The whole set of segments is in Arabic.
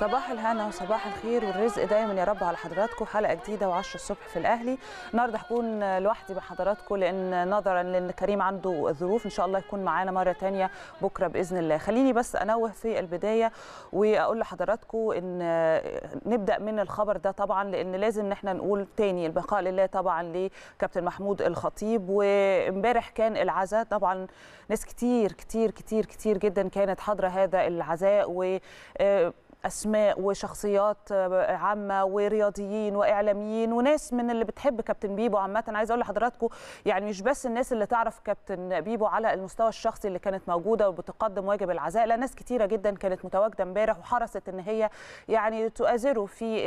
صباح الهنا وصباح الخير والرزق دايما يا رب على حضراتكم. حلقه جديده و10 الصبح في الاهلي. النهارده هكون لوحدي بحضراتكم لان نظرا لان كريم عنده ظروف، ان شاء الله يكون معانا مره ثانيه بكره باذن الله. خليني بس انوه في البدايه واقول لحضراتكم ان نبدا من الخبر ده طبعا لان لازم ان احنا نقول ثاني البقاء لله طبعا لكابتن محمود الخطيب. وامبارح كان العزاء، طبعا ناس كتير كتير كتير كتير جدا كانت حاضره هذا العزاء، و أسماء وشخصيات عامة ورياضيين وإعلاميين وناس من اللي بتحب كابتن بيبو عامة. عايز أقول لحضراتكم يعني مش بس الناس اللي تعرف كابتن بيبو على المستوى الشخصي اللي كانت موجودة وبتقدم واجب العزاء، لا ناس كتيرة جدا كانت متواجدة امبارح وحرصت إن هي يعني تؤازره في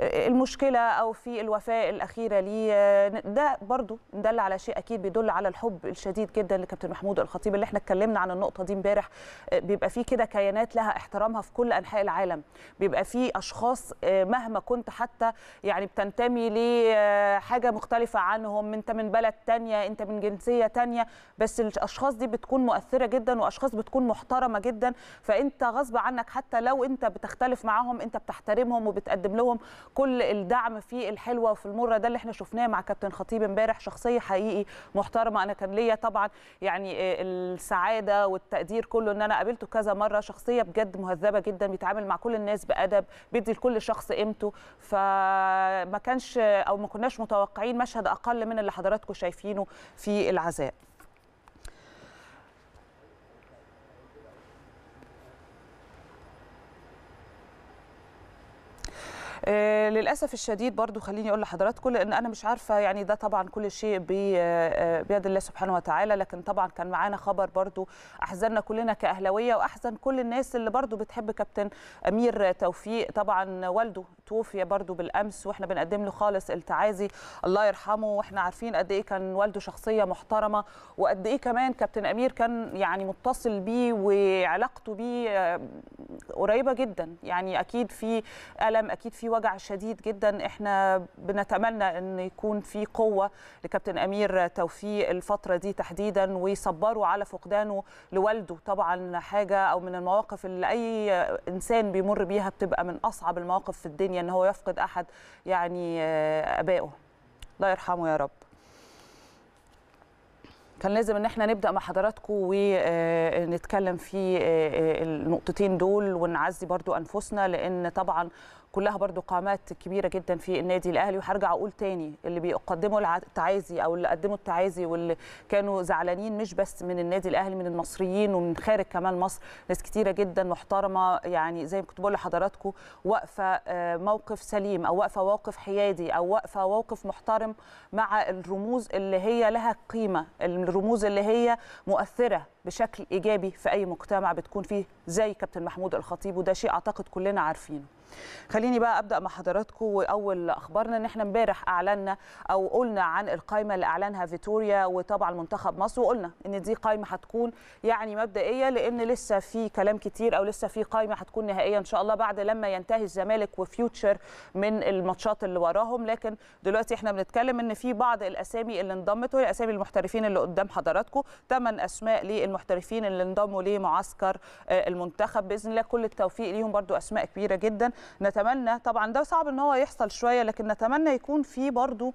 المشكلة أو في الوفاة الأخيرة ليه. ده برضو دل على شيء أكيد بيدل على الحب الشديد جدا لكابتن محمود الخطيب اللي احنا اتكلمنا عن النقطة دي امبارح. بيبقى فيه كده كيانات لها احترامها في كل أنحاء العالم، بيبقى فيه أشخاص مهما كنت حتى يعني بتنتمي لحاجة مختلفة عنهم، أنت من بلد تانية، أنت من جنسية تانية، بس الأشخاص دي بتكون مؤثرة جدا وأشخاص بتكون محترمة جدا، فأنت غصب عنك حتى لو أنت بتختلف معهم أنت بتحترمهم وبتقدم لهم كل الدعم في الحلوة وفي المرة. ده اللي احنا شفناه مع كابتن خطيب امبارح، شخصية حقيقي محترمة. أنا كان ليا طبعا يعني السعادة والتقدير كله أن أنا قابلته كذا مرة، شخصية بجد مهذبة جدا، بيتعامل مع كل الناس بأدب، بيدي لكل شخص قيمته. فما كانش او ما كناش متوقعين مشهد اقل من اللي حضراتكم شايفينه في العزاء. للاسف الشديد برضو خليني اقول لحضراتكم لان انا مش عارفه يعني ده طبعا كل شيء بيد الله سبحانه وتعالى، لكن طبعا كان معانا خبر برضو احزننا كلنا كاهلاويه واحزن كل الناس اللي برضو بتحب كابتن امير توفيق. طبعا والده توفي برضو بالامس واحنا بنقدم له خالص التعازي، الله يرحمه. واحنا عارفين قد ايه كان والده شخصيه محترمه وقد ايه كمان كابتن امير كان يعني متصل بيه وعلاقته بيه قريبه جدا. يعني اكيد في الم، اكيد في وجع شديد جدا، احنا بنتمنى ان يكون في قوه لكابتن امير توفيق الفتره دي تحديدا ويصبروا على فقدانه لوالده. طبعا حاجه او من المواقف اللي اي انسان بيمر بيها بتبقى من اصعب المواقف في الدنيا ان هو يفقد احد يعني ابائه، الله يرحمه يا رب. كان لازم ان احنا نبدا مع حضراتكم ونتكلم في النقطتين دول ونعزي برضو انفسنا لان طبعا كلها برضو قامات كبيره جدا في النادي الاهلي. وهرجع اقول تاني اللي بيقدموا التعازي او اللي قدموا التعازي واللي كانوا زعلانين مش بس من النادي الاهلي، من المصريين ومن خارج كمان مصر، ناس كتيره جدا محترمه يعني زي ما كنت بقول لحضراتكم واقفه موقف سليم او واقفه موقف حيادي او واقفه موقف محترم مع الرموز اللي هي لها قيمه، الرموز اللي هي مؤثره بشكل ايجابي في اي مجتمع بتكون فيه زي كابتن محمود الخطيب، وده شيء اعتقد كلنا عارفينه. خليني بقى ابدا مع حضراتكم. واول اخبارنا ان احنا امبارح اعلنا او قلنا عن القائمه اللي اعلنها فيتوريا وطبعا منتخب مصر، وقلنا ان دي قائمه هتكون يعني مبدئيه لان لسه في كلام كتير او لسه في قائمه هتكون نهائيه ان شاء الله بعد لما ينتهي الزمالك وفيوتشر من الماتشات اللي وراهم. لكن دلوقتي احنا بنتكلم ان في بعض الاسامي اللي انضمت وهي اسامي المحترفين اللي قدام حضراتكم، 8 اسماء للمحترفين اللي انضموا لمعسكر المنتخب باذن الله. كل التوفيق ليهم، برضو اسماء كبيره جدا. نتمنى طبعا ده صعب ان هو يحصل شويه، لكن نتمنى يكون في برضو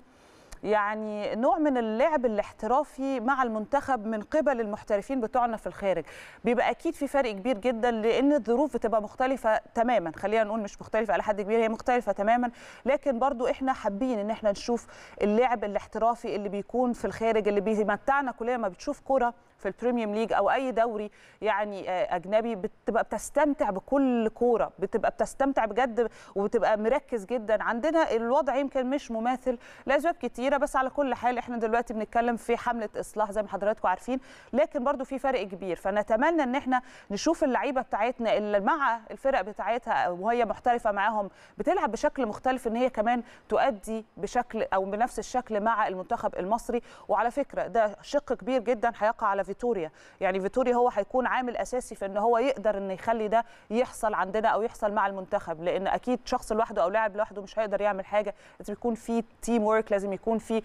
يعني نوع من اللعب الاحترافي مع المنتخب من قبل المحترفين بتوعنا في الخارج. بيبقى اكيد في فرق كبير جدا لان الظروف بتبقى مختلفه تماما، خلينا نقول مش مختلفه على حد كبير، هي مختلفه تماما، لكن برضو احنا حابين ان احنا نشوف اللعب الاحترافي اللي بيكون في الخارج اللي بيمتعنا كلنا. ما بتشوف كره في البريميوم ليج او اي دوري يعني اجنبي بتبقى بتستمتع بكل كوره، بتبقى بتستمتع بجد وبتبقى مركز جدا. عندنا الوضع يمكن مش مماثل لاسباب كتيره، بس على كل حال احنا دلوقتي بنتكلم في حمله اصلاح زي ما حضراتكم عارفين، لكن برضو في فرق كبير. فنتمنى ان احنا نشوف اللعيبه بتاعتنا اللي مع الفرق بتاعتها وهي محترفه معاهم بتلعب بشكل مختلف ان هي كمان تؤدي بشكل او بنفس الشكل مع المنتخب المصري. وعلى فكره ده شق كبير جدا هيقع على فيتوريا. يعني فيتوريا هو هيكون عامل اساسي في ان هو يقدر ان يخلي ده يحصل عندنا او يحصل مع المنتخب، لان اكيد شخص لوحده او لاعب لوحده مش هيقدر يعمل حاجه، لازم يكون في تيم ورك، لازم يكون في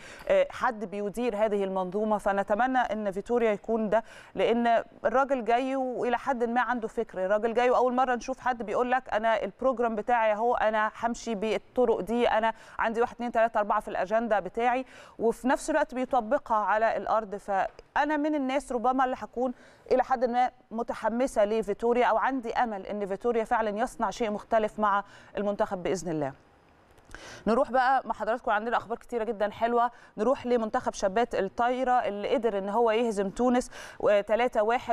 حد بيدير هذه المنظومه. فنتمنى ان فيتوريا يكون ده، لان الراجل جاي والى حد ما عنده فكر، الراجل جاي واول مره نشوف حد بيقول لك انا البروجرام بتاعي اهو، انا همشي بالطرق دي، انا عندي 1 2 3 4 في الاجنده بتاعي، وفي نفس الوقت بيطبقها على الارض. فانا من الناس ربما اللي هكون الى حد ما متحمسه لفيتوريا، او عندي امل ان فيتوريا فعلا يصنع شيء مختلف مع المنتخب باذن الله. نروح بقى مع حضراتكم، عندنا اخبار كتيره جدا حلوه. نروح لمنتخب شابات الطايره اللي قدر ان هو يهزم تونس 3-1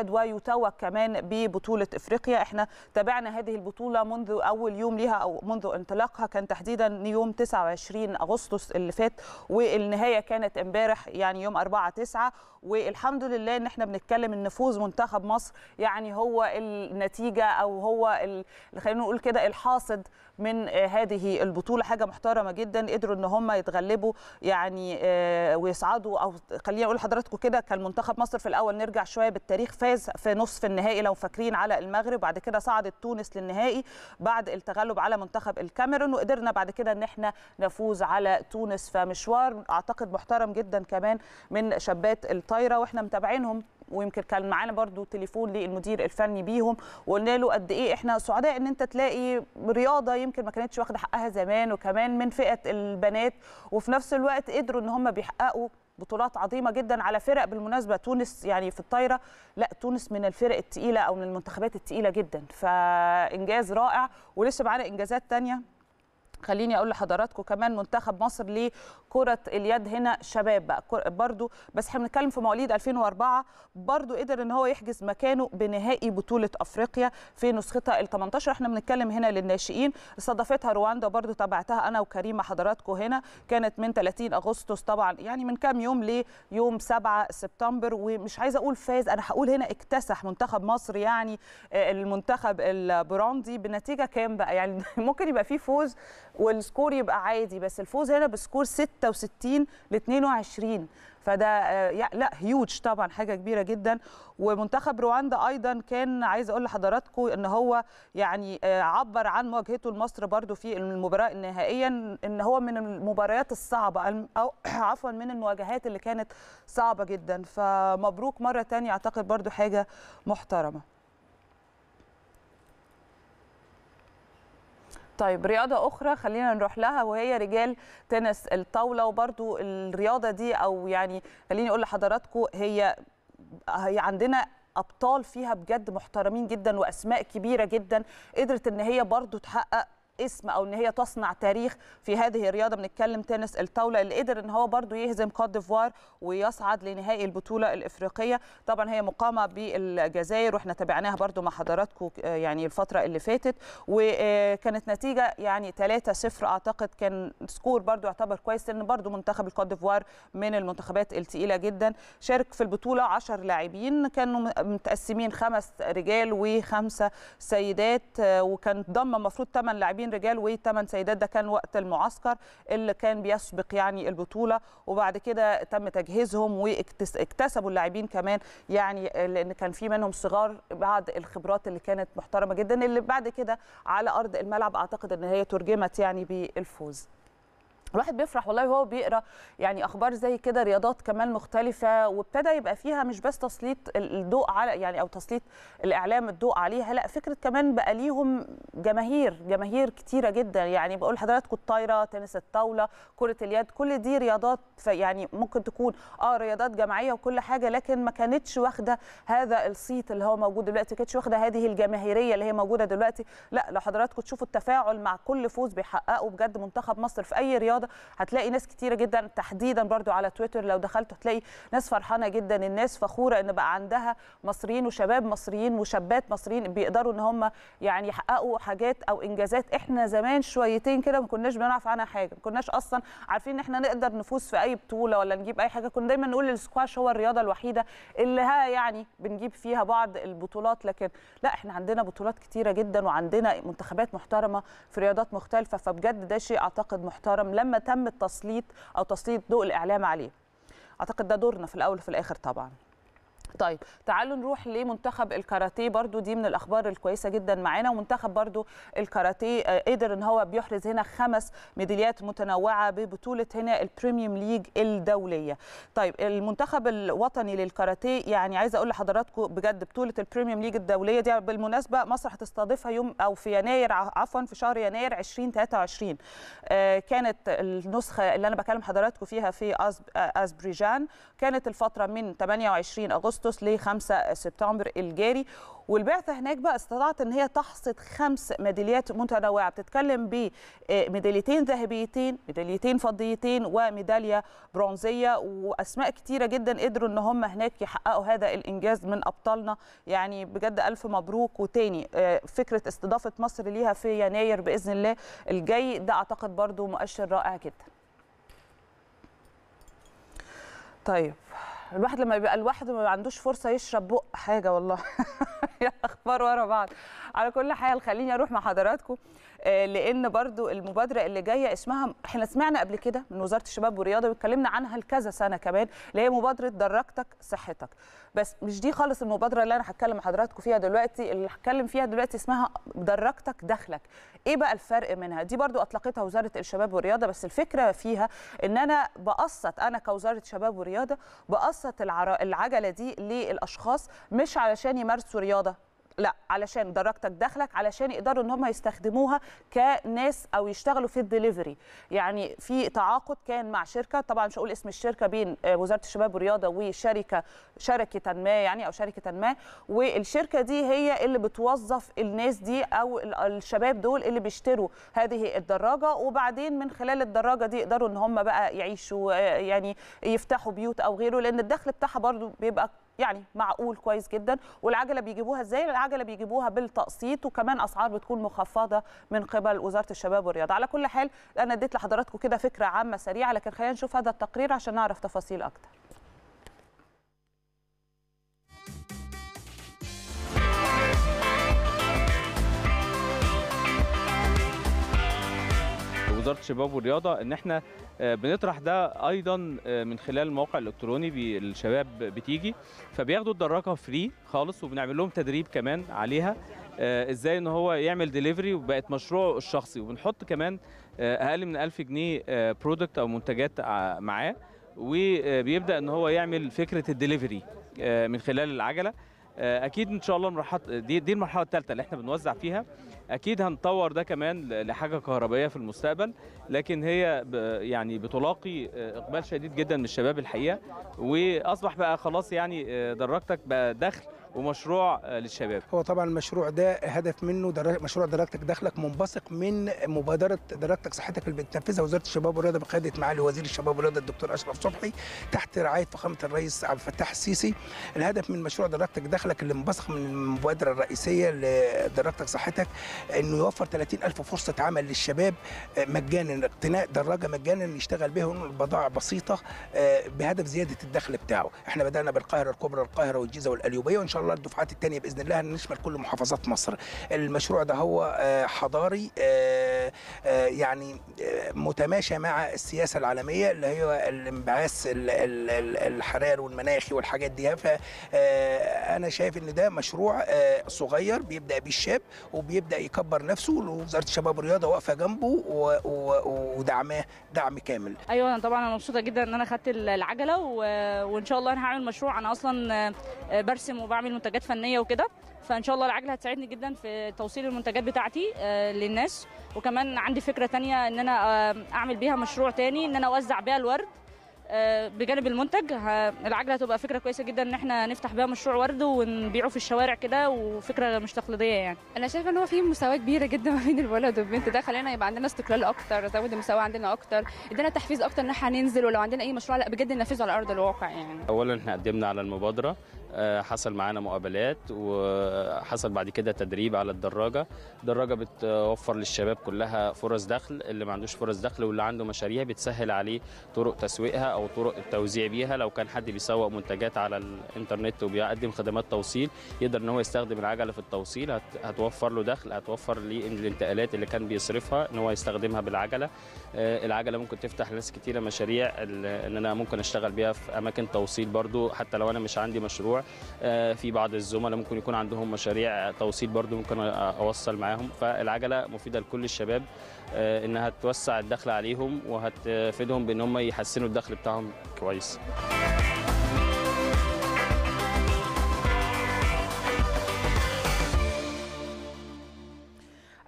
ويتوج كمان ببطوله افريقيا. احنا تابعنا هذه البطوله منذ اول يوم ليها او منذ انطلاقها، كان تحديدا يوم 29 اغسطس اللي فات، والنهايه كانت امبارح يعني يوم 4/9. والحمد لله ان احنا بنتكلم ان فوز منتخب مصر يعني هو النتيجه او هو خلينا نقول كده الحاصد من هذه البطوله، حاجه محترمه جدا. قدروا ان هم يتغلبوا يعني ويصعدوا، او خلينا اقول لحضراتكم كده كان منتخب مصر في الاول، نرجع شويه بالتاريخ، فاز في نصف النهائي لو فاكرين على المغرب، بعد كده صعدت تونس للنهائي بعد التغلب على منتخب الكاميرون، وقدرنا بعد كده ان احنا نفوز على تونس. فمشوار اعتقد محترم جدا كمان من شابات الطايره، واحنا متابعينهم، ويمكن كان معانا برضو تليفون للمدير الفني بيهم وقلنا له قد ايه احنا سعداء ان انت تلاقي رياضه يمكن ما كانتش واخده حقها زمان، وكمان من فئه البنات، وفي نفس الوقت قدروا ان هم بيحققوا بطولات عظيمه جدا على فرق. بالمناسبه تونس يعني في الطايره، لا تونس من الفرق الثقيله او من المنتخبات الثقيله جدا، فانجاز رائع. ولسه معانا انجازات ثانيه، خليني اقول لحضراتكم كمان منتخب مصر لكره اليد هنا شباب بقى برضو، بس احنا بنتكلم في مواليد 2004، برضو قدر ان هو يحجز مكانه بنهائي بطوله افريقيا في نسختها ال18. احنا بنتكلم هنا للناشئين، استضافتها رواندا، برضو تابعتها انا وكريم مع حضراتكم هنا، كانت من 30 اغسطس طبعا يعني من كام يوم ليوم 7 سبتمبر. ومش عايزه اقول فاز، انا هقول هنا اكتسح منتخب مصر يعني المنتخب البوروندي بنتيجه كام بقى، يعني ممكن يبقى فيه فوز والسكور يبقى عادي، بس الفوز هنا بسكور 66-22، فده لا هيوج طبعا، حاجه كبيره جدا. ومنتخب رواندا ايضا كان عايز اقول لحضراتكم ان هو يعني عبر عن مواجهته لمصر برده في المباراه النهائيه، ان هو من المباريات الصعبه او عفوا من المواجهات اللي كانت صعبه جدا. فمبروك مره ثانيه، اعتقد برده حاجه محترمه. طيب رياضة أخرى خلينا نروح لها، وهي رجال تنس الطاولة، وبرضو الرياضة دي أو يعني خليني أقول لحضراتكم هي عندنا أبطال فيها بجد محترمين جدا وأسماء كبيرة جدا، قدرت إن هي برضو تحقق اسم او ان هي تصنع تاريخ في هذه الرياضه. بنتكلم تنس الطاوله اللي قدر ان هو برضو يهزم كوت ديفوار ويصعد لنهائي البطوله الافريقيه، طبعا هي مقامه بالجزائر واحنا تابعناها برضو مع حضراتكم يعني الفتره اللي فاتت، وكانت نتيجه يعني 3-0 اعتقد، كان سكور برضو يعتبر كويس، لان برضو منتخب الكوت ديفوار من المنتخبات الثقيله جدا. شارك في البطوله 10 لاعبين، كانوا متقسمين 5 رجال و5 سيدات، وكان ضم المفروض 8 لاعبين رجال و8 سيدات، ده كان وقت المعسكر اللي كان بيسبق يعني البطوله، وبعد كده تم تجهيزهم واكتسبوا اللاعبين كمان يعني، لان كان في منهم صغار، بعض الخبرات اللي كانت محترمه جدا اللي بعد كده على ارض الملعب اعتقد ان هي ترجمت يعني بالفوز. الواحد بيفرح والله وهو بيقرا يعني اخبار زي كده، رياضات كمان مختلفه، وابتدى يبقى فيها مش بس تسليط الضوء على يعني او تسليط الاعلام الضوء عليها، لا فكره كمان بقى ليهم جماهير كتيره جدا. يعني بقول لحضراتكم الطايره، تنس الطاوله، كره اليد، كل دي رياضات يعني ممكن تكون رياضات جماعيه وكل حاجه، لكن ما كانتش واخده هذا الصيت اللي هو موجود دلوقتي، ما كانتش واخده هذه الجماهيريه اللي هي موجوده دلوقتي. لا لو حضراتكم تشوفوا التفاعل مع كل فوز بيحققه بجد منتخب مصر في اي رياضه، هتلاقي ناس كتيره جدا تحديدا برضو على تويتر لو دخلت هتلاقي ناس فرحانه جدا، الناس فخوره ان بقى عندها مصريين وشباب مصريين وشابات مصريين بيقدروا ان هم يعني يحققوا حاجات او انجازات احنا زمان شويتين كده ما كناش بنعرف عنها حاجه، ما كناش اصلا عارفين ان احنا نقدر نفوز في اي بطوله ولا نجيب اي حاجه. كنا دايما نقول السكواش هو الرياضه الوحيده اللي يعني بنجيب فيها بعض البطولات، لكن لا احنا عندنا بطولات كتيره جدا وعندنا منتخبات محترمه في رياضات مختلفه، فبجد ده شيء اعتقد محترم لما تم التسليط او تسليط ضوء الاعلام عليه. اعتقد ده دورنا في الاول وفي الاخر طبعا. طيب تعالوا نروح لمنتخب الكاراتيه، برضو دي من الاخبار الكويسه جدا معانا. ومنتخب برضو الكاراتيه قدر ان هو بيحرز هنا 5 ميداليات متنوعه ببطوله هنا البريميوم ليج الدوليه. طيب المنتخب الوطني للكاراتيه، يعني عايزه اقول لحضراتكم بجد بطوله البريميوم ليج الدوليه دي بالمناسبه مصر هتستضيفها يوم او في يناير، عفوا في شهر يناير 2023. كانت النسخه اللي انا بكلم حضراتكم فيها في اذربيجان، كانت الفتره من 28 اغسطس ل 5 سبتمبر الجاري. والبعثه هناك بقى استطاعت ان هي تحصد 5 ميداليات متنوعه، بتتكلم بميداليتين ذهبيتين، ميداليتين فضيتين، وميداليه برونزيه، واسماء كتيره جدا قدروا ان هم هناك يحققوا هذا الانجاز من ابطالنا. يعني بجد الف مبروك. وتاني فكره استضافه مصر ليها في يناير باذن الله الجاي ده اعتقد برضو مؤشر رائع جدا. طيب الواحد لما بيبقى لوحده ما عندوش فرصه يشرب بق حاجه والله. يا اخبار ورا بعض. على كل حال خليني اروح مع حضراتكم لان برضو المبادره اللي جايه اسمها، احنا سمعنا قبل كده من وزاره الشباب والرياضه واتكلمنا عنها لكذا سنه كمان، اللي هي مبادره درجتك صحتك. بس مش دي خالص المبادره اللي انا هتكلم مع حضراتكم فيها دلوقتي. اللي هتكلم فيها دلوقتي اسمها درجتك دخلك. ايه بقى الفرق منها؟ دي برضو اطلقتها وزاره الشباب والرياضه، بس الفكره فيها ان انا بقسط، انا كوزاره شباب ورياضه بقسط العجله دي للاشخاص، مش علشان يمارسوا رياضه، لا، علشان درجتك دخلك، علشان يقدروا ان هم يستخدموها كناس او يشتغلوا في الدليفري. يعني في تعاقد كان مع شركه، طبعا مش هقول اسم الشركه، بين وزاره الشباب والرياضه وشركه شركه ما، والشركه دي هي اللي بتوظف الناس دي او الشباب دول اللي بيشتروا هذه الدراجه، وبعدين من خلال الدراجه دي يقدروا ان هم بقى يعيشوا، يعني يفتحوا بيوت او غيره، لان الدخل بتاعها برضو بيبقى يعني معقول كويس جدا. والعجله بيجيبوها ازاي؟ العجله بيجيبوها بالتقسيط، وكمان اسعار بتكون مخفضه من قبل وزاره الشباب والرياضه. على كل حال انا اديت لحضراتكم كده فكره عامه سريعه، لكن خلينا نشوف هذا التقرير عشان نعرف تفاصيل اكتر. وزاره الشباب والرياضه ان احنا بنطرح ده ايضا من خلال الموقع الالكتروني، الشباب بتيجي فبياخدوا الدراجه فري خالص، وبنعمل لهم تدريب كمان عليها ازاي ان هو يعمل ديليفري، وبقت مشروعه الشخصي. وبنحط كمان اقل من 1000 جنيه برودكت او منتجات معاه، وبيبدا ان هو يعمل فكره الديليفري من خلال العجله. اكيد ان شاء الله المرحله دي المرحله الثالثه اللي احنا بنوزع فيها، اكيد هنطور ده كمان لحاجه كهربائيه في المستقبل. لكن هي يعني بتلاقي اقبال شديد جدا من الشباب الحقيقه، واصبح بقى خلاص يعني درجتك بقى دخل ومشروع للشباب. هو طبعا المشروع ده هدف منه مشروع درجتك دخلك، منبثق من مبادره درجتك صحتك اللي بتنفذها وزاره الشباب والرياضه بقياده معالي وزير الشباب والرياضه الدكتور اشرف صبحي تحت رعايه فخامه الرئيس عبد الفتاح السيسي. الهدف من مشروع درجتك دخلك اللي منبثق من المبادره الرئيسيه لدرجتك صحتك انه يوفر 30,000 فرصه عمل للشباب مجانا، اقتناء دراجه مجانا يشتغل بها بضاعه بسيطه بهدف زياده الدخل بتاعه. احنا بدانا بالقاهره الكبرى، القاهره والجيزه والقليوبيه، وان شاء الله الدفعات الثانيه باذن الله هنشمل كل محافظات مصر. المشروع ده هو حضاري، يعني متماشى مع السياسه العالميه اللي هي الانبعاث الحراري والمناخي والحاجات دي. فانا شايف ان ده مشروع صغير بيبدا بيه الشاب وبيبدا يكبر نفسه، ووزاره الشباب والرياضه واقفه جنبه ودعماه دعم كامل. ايوه طبعا انا مبسوطه جدا ان انا خدت العجله، وان شاء الله انا هعمل مشروع. انا اصلا برسم وبعمل منتجات فنيه وكده، فان شاء الله العجله هتساعدني جدا في توصيل المنتجات بتاعتي للناس. وكمان عندي فكره ثانيه ان انا اعمل بيها مشروع ثاني، ان انا اوزع بيها الورد بجانب المنتج. العجله هتبقى فكره كويسه جدا ان احنا نفتح بيها مشروع ورد ونبيعه في الشوارع كده، وفكره مش تقليديه. يعني انا شايفه ان هو في مساواه كبيره جدا ما بين الولد والبنت، ده خلينا يبقى عندنا استقلال اكتر، زود المساواه عندنا اكتر، ادانا تحفيز اكتر ان احنا هننزل، ولو عندنا اي مشروع لا بجد ننفذه على ارض الواقع. يعني اولا احنا قدمنا على المبادره، حصل معانا مقابلات، وحصل بعد كده تدريب على الدراجه. الدراجه بتوفر للشباب كلها فرص دخل، اللي ما عندوش فرص دخل واللي عنده مشاريع بتسهل عليه طرق تسويقها او طرق التوزيع بيها. لو كان حد بيسوق منتجات على الانترنت وبيقدم خدمات توصيل، يقدر ان هو يستخدم العجله في التوصيل، هتوفر له دخل، هتوفر ليه الانتقالات اللي كان بيصرفها ان هو يستخدمها بالعجله. العجله ممكن تفتح لناس كتيره مشاريع، ان انا ممكن اشتغل بيها في اماكن توصيل برده، حتى لو انا مش عندي مشروع المشروع. في بعض الزملاء ممكن يكون عندهم مشاريع توصيل برضو ممكن اوصل معاهم. فالعجله مفيده لكل الشباب انها توسع الدخل عليهم وهتفيدهم بان هم يحسنوا الدخل بتاعهم كويس.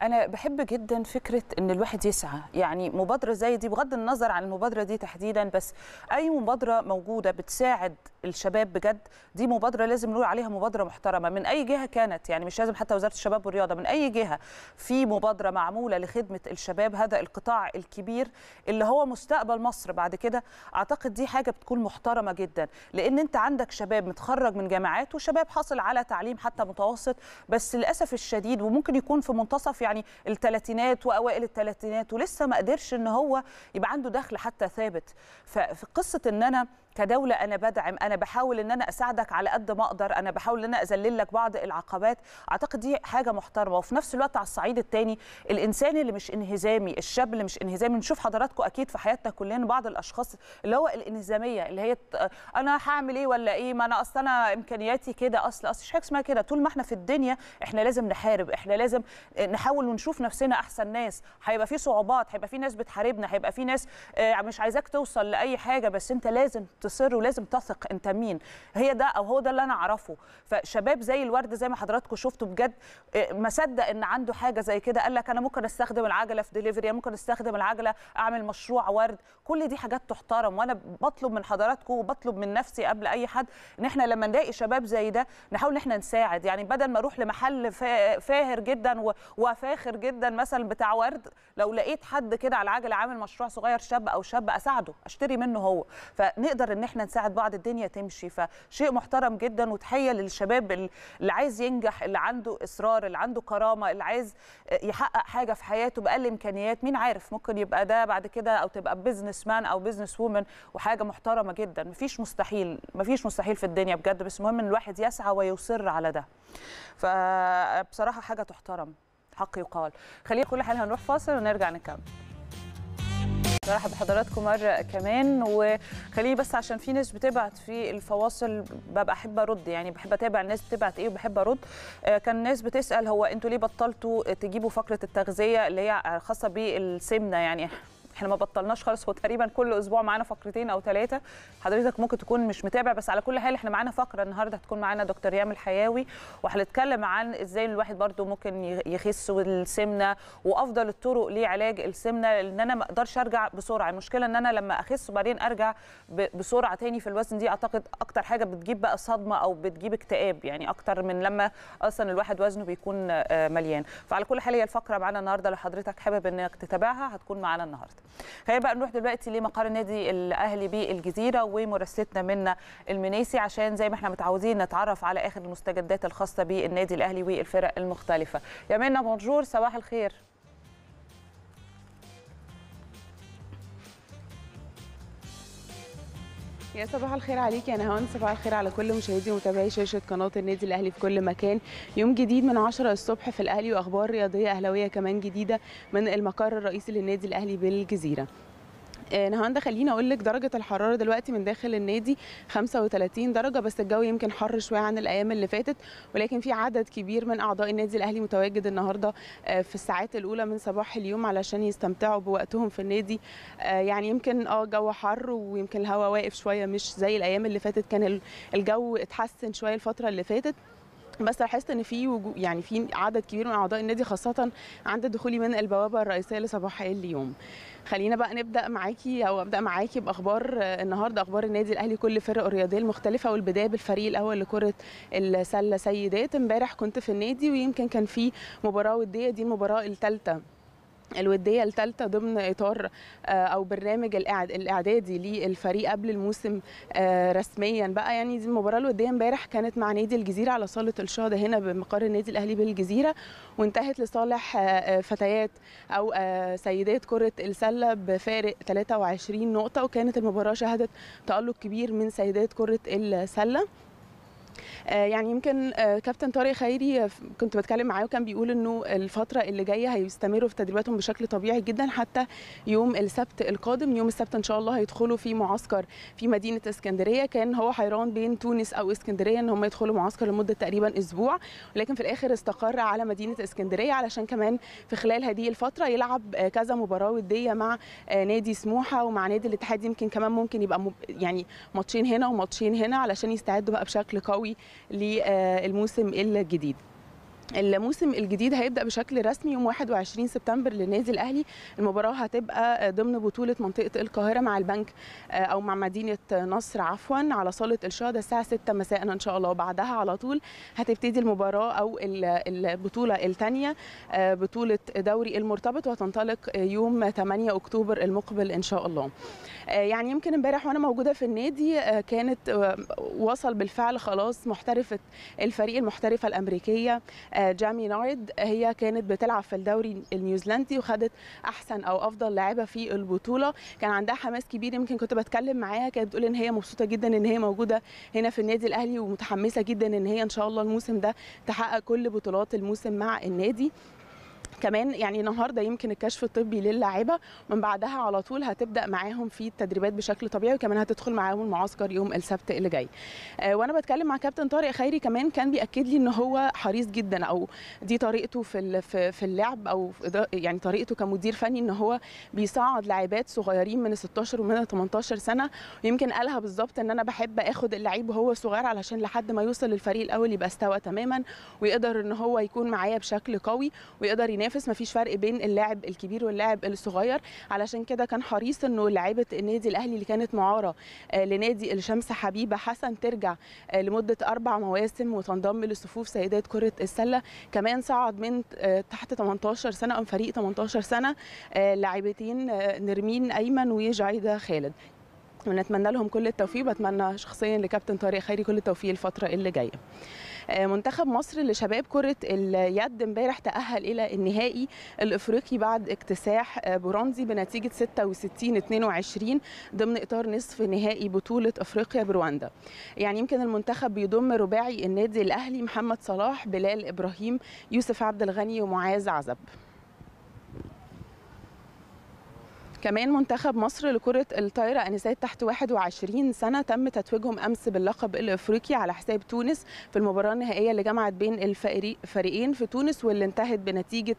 أنا بحب جدا فكرة إن الواحد يسعى، يعني مبادرة زي دي بغض النظر عن المبادرة دي تحديدا، بس أي مبادرة موجودة بتساعد الشباب بجد دي مبادرة لازم نقول عليها مبادرة محترمة من أي جهة كانت، يعني مش لازم حتى وزارة الشباب والرياضة، من أي جهة في مبادرة معمولة لخدمة الشباب، هذا القطاع الكبير اللي هو مستقبل مصر بعد كده. أعتقد دي حاجة بتكون محترمة جدا، لأن أنت عندك شباب متخرج من جامعات وشباب حاصل على تعليم حتى متوسط، بس للأسف الشديد وممكن يكون في منتصف يعني الثلاثينات واوائل الثلاثينات ولسه ما قدرش ان هو يبقى عنده دخل حتى ثابت. ففي قصه ان انا كدوله انا بدعم، انا بحاول ان انا اساعدك على قد ما اقدر، انا بحاول ان انا اذلل لك بعض العقبات، اعتقد دي حاجه محترمه. وفي نفس الوقت على الصعيد الثاني الانسان اللي مش انهزامي، الشاب اللي مش انهزامي، نشوف حضراتكم اكيد في حياتنا كلنا بعض الاشخاص اللي هو الانهزاميه اللي هي انا هعمل ايه ولا ايه، ما انا اصل انا امكانياتي كده، اصل مش حاجه اسمها كده. طول ما احنا في الدنيا احنا لازم نحارب، احنا لازم نحاول ونشوف نفسنا احسن ناس. هيبقى في صعوبات، هيبقى في ناس بتحاربنا، هيبقى في ناس مش عايزاك توصل لاي حاجه، بس انت لازم تصر ولازم تثق انت مين، هي ده او هو ده اللي انا اعرفه. فشباب زي الورد زي ما حضراتكم شفتوا بجد ما صدق ان عنده حاجه زي كده، قال لك انا ممكن استخدم العجله في دليفري، ممكن استخدم العجله اعمل مشروع ورد. كل دي حاجات تحترم، وانا بطلب من حضراتكم وبطلب من نفسي قبل اي حد ان احنا لما نلاقي شباب زي ده نحاول ان احنا نساعد، يعني بدل ما اروح لمحل فاهر جدا وفاخر جدا مثلا بتاع ورد، لو لقيت حد كده على العجله عامل مشروع صغير شاب او شاب اساعده، اشتري منه هو، فنقدر ان احنا نساعد بعض الدنيا تمشي. فشيء محترم جدا، وتحيه للشباب اللي عايز ينجح، اللي عنده اصرار، اللي عنده كرامه، اللي عايز يحقق حاجه في حياته باقل امكانيات. مين عارف ممكن يبقى ده بعد كده او تبقى بزنس مان او بزنس وومن، وحاجه محترمه جدا. مفيش مستحيل، مفيش مستحيل في الدنيا بجد، بس المهم ان الواحد يسعى ويصر على ده. فبصراحه حاجه تحترم، حق يقال. خلينا كل حال هنروح فاصل ونرجع نكمل. برحب بحضراتكم مره كمان، وخليني بس عشان في ناس بتبعت في الفواصل ببقى احب ارد، يعني بحب اتابع الناس بتبعت ايه وبحب ارد. كان ناس بتسال هو انتوا ليه بطلتوا تجيبوا فقره التغذيه اللي هي خاصه بالسمنه؟ يعني احنا ما بطلناش خالص، هو تقريبا كل اسبوع معانا فقرتين او ثلاثه، حضرتك ممكن تكون مش متابع، بس على كل حال احنا معانا فقره النهارده هتكون معانا دكتور ريام الحياوي، وهنتكلم عن ازاي الواحد برده ممكن يخس والسمنه وافضل الطرق لعلاج السمنه، لان انا ما اقدرش ارجع بسرعه. المشكله ان انا لما اخس وبعدين ارجع بسرعه تاني في الوزن، دي اعتقد اكتر حاجه بتجيب بقى صدمه او بتجيب اكتئاب، يعني اكتر من لما اصلا الواحد وزنه بيكون مليان. فعلى كل حال هي الفقره معانا النهارده، لو حضرتك حابب انك تتابعها هتكون معانا النهارده. خلينا بقى نروح دلوقتي لمقر النادي الاهلي بالجزيره ومراسلتنا منى المنيسي، عشان زي ما احنا متعودين نتعرف على اخر المستجدات الخاصه بالنادي الاهلي والفرق المختلفه. يا منى بونجور، صباح الخير. يا صباح الخير عليك يا نهاوند، صباح الخير على كل مشاهدي ومتابعي شاشه قناه النادي الاهلي في كل مكان. يوم جديد من 10 الصبح في الاهلي، واخبار رياضيه اهلاويه كمان جديده من المقر الرئيسي للنادي الاهلي بالجزيره. نهاوند خليني اقول لك درجه الحراره دلوقتي من داخل النادي 35 درجه، بس الجو يمكن حر شويه عن الايام اللي فاتت، ولكن في عدد كبير من اعضاء النادي الاهلي متواجد النهارده في الساعات الاولى من صباح اليوم علشان يستمتعوا بوقتهم في النادي. يعني يمكن جو حر ويمكن الهواء واقف شويه مش زي الايام اللي فاتت، كان الجو اتحسن شويه الفتره اللي فاتت، بس لاحظت ان في يعني في عدد كبير من اعضاء النادي خاصه عند دخولي من البوابه الرئيسيه لصباح اليوم. خلينا بقى نبدا معاكي او ابدا معاكي باخبار النهارده، اخبار النادي الاهلي كل الفرق الرياضيه المختلفه، والبدايه بالفريق الاول لكره السله سيدات. امبارح كنت في النادي ويمكن كان في مباراه وديه، دي المباراه الثالثه ضمن اطار او برنامج الاعدادي للفريق قبل الموسم رسميا بقى. يعني دي المباراه الوديه امبارح كانت مع نادي الجزيره على صاله الشهداء هنا بمقر النادي الاهلي بالجزيره، وانتهت لصالح فتيات او سيدات كره السله بفارق 23 نقطه، وكانت المباراه شهدت تألق كبير من سيدات كره السله. يعني يمكن كابتن طارق خيري كنت بتكلم معاه وكان بيقول انه الفتره اللي جايه هيستمروا في تدريباتهم بشكل طبيعي جدا حتى يوم السبت القادم. يوم السبت ان شاء الله هيدخلوا في معسكر في مدينه اسكندريه. كان هو حيران بين تونس او اسكندريه ان هم يدخلوا معسكر لمده تقريبا اسبوع، ولكن في الاخر استقر على مدينه اسكندريه علشان كمان في خلال هذه الفتره يلعب كذا مباراه وديه مع نادي سموحه ومع نادي الاتحاد. يمكن كمان ممكن يبقى يعني ماتشين هنا وماتشين هنا علشان يستعدوا بقى بشكل قوي للموسم الجديد. الموسم الجديد هيبدأ بشكل رسمي يوم 21 سبتمبر للنادي الأهلي. المباراة هتبقى ضمن بطولة منطقة القاهرة مع البنك أو مع مدينة نصر عفوا على صالة الشهداء الساعة 6 مساء إن شاء الله. وبعدها على طول هتبتدي المباراة أو البطولة الثانية بطولة دوري المرتبط وهتنطلق يوم 8 أكتوبر المقبل إن شاء الله. يعني يمكن امبارح وأنا موجودة في النادي كانت وصل بالفعل خلاص محترفة الفريق المحترفة الأمريكية جامي نارد. هي كانت بتلعب في الدوري النيوزيلندي وخدت احسن او افضل لاعبه في البطوله. كان عندها حماس كبير، يمكن كنت بتكلم معاها كانت بتقول ان هي مبسوطه جدا ان هي موجوده هنا في النادي الاهلي ومتحمسه جدا ان هي ان شاء الله الموسم ده تحقق كل بطولات الموسم مع النادي. كمان يعني النهارده يمكن الكشف الطبي للاعيبه، من بعدها على طول هتبدا معاهم في التدريبات بشكل طبيعي وكمان هتدخل معاهم المعسكر يوم السبت اللي جاي. وانا بتكلم مع كابتن طارق خيري كمان كان بياكد لي ان هو حريص جدا او دي طريقته في اللعب او يعني طريقته كمدير فني ان هو بيصعد لاعبات صغيرين من 16 ومن 18 سنه. ويمكن قالها بالظبط ان انا بحب اخد اللعيب وهو صغير علشان لحد ما يوصل للفريق الاول يبقى استوى تماما ويقدر ان هو يكون معايا بشكل قوي ويقدر ينافس. مفيش فرق بين اللاعب الكبير واللاعب الصغير، علشان كده كان حريص انه لاعيبه النادي الاهلي اللي كانت معاره لنادي الشمس حبيبه حسن ترجع لمده 4 مواسم وتنضم لصفوف سيدات كره السله. كمان صعد من تحت 18 سنه او فريق 18 سنه لاعبتين نرمين ايمن وجعيده خالد. ونتمنى لهم كل التوفيق، بتمنى شخصيا لكابتن طارق خيري كل التوفيق الفتره اللي جايه. منتخب مصر لشباب كرة اليد امبارح تأهل إلى النهائي الإفريقي بعد اكتساح برونزي بنتيجة 66-22 ضمن إطار نصف نهائي بطولة أفريقيا برواندا. يعني يمكن المنتخب بيضم رباعي النادي الأهلي محمد صلاح بلال إبراهيم يوسف عبد الغني ومعاذ عزب. كمان منتخب مصر لكرة الطايرة أنسات تحت 21 سنة تم تتويجهم أمس باللقب الأفريقي على حساب تونس في المباراة النهائية اللي جمعت بين الفريقين في تونس واللي انتهت بنتيجة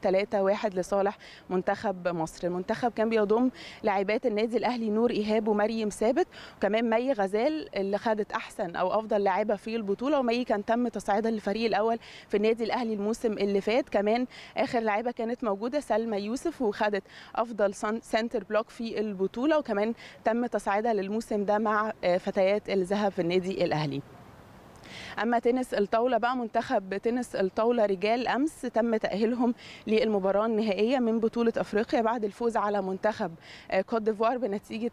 3-1 لصالح منتخب مصر. المنتخب كان بيضم لاعبات النادي الأهلي نور إيهاب ومريم ثابت وكمان مي غزال اللي خدت أحسن أو أفضل لاعبة في البطولة. ومي كان تم تصعيدها للفريق الأول في النادي الأهلي الموسم اللي فات. كمان آخر لاعبة كانت موجودة سلمى يوسف وخدت أفضل سنتر في البطولة وكمان تم تصعيدها للموسم ده مع فتيات الذهب في النادي الأهلي. أما تنس الطاولة بقى، منتخب تنس الطاولة رجال أمس تم تأهيلهم للمباراة النهائية من بطولة أفريقيا بعد الفوز على منتخب كوت ديفوار بنتيجة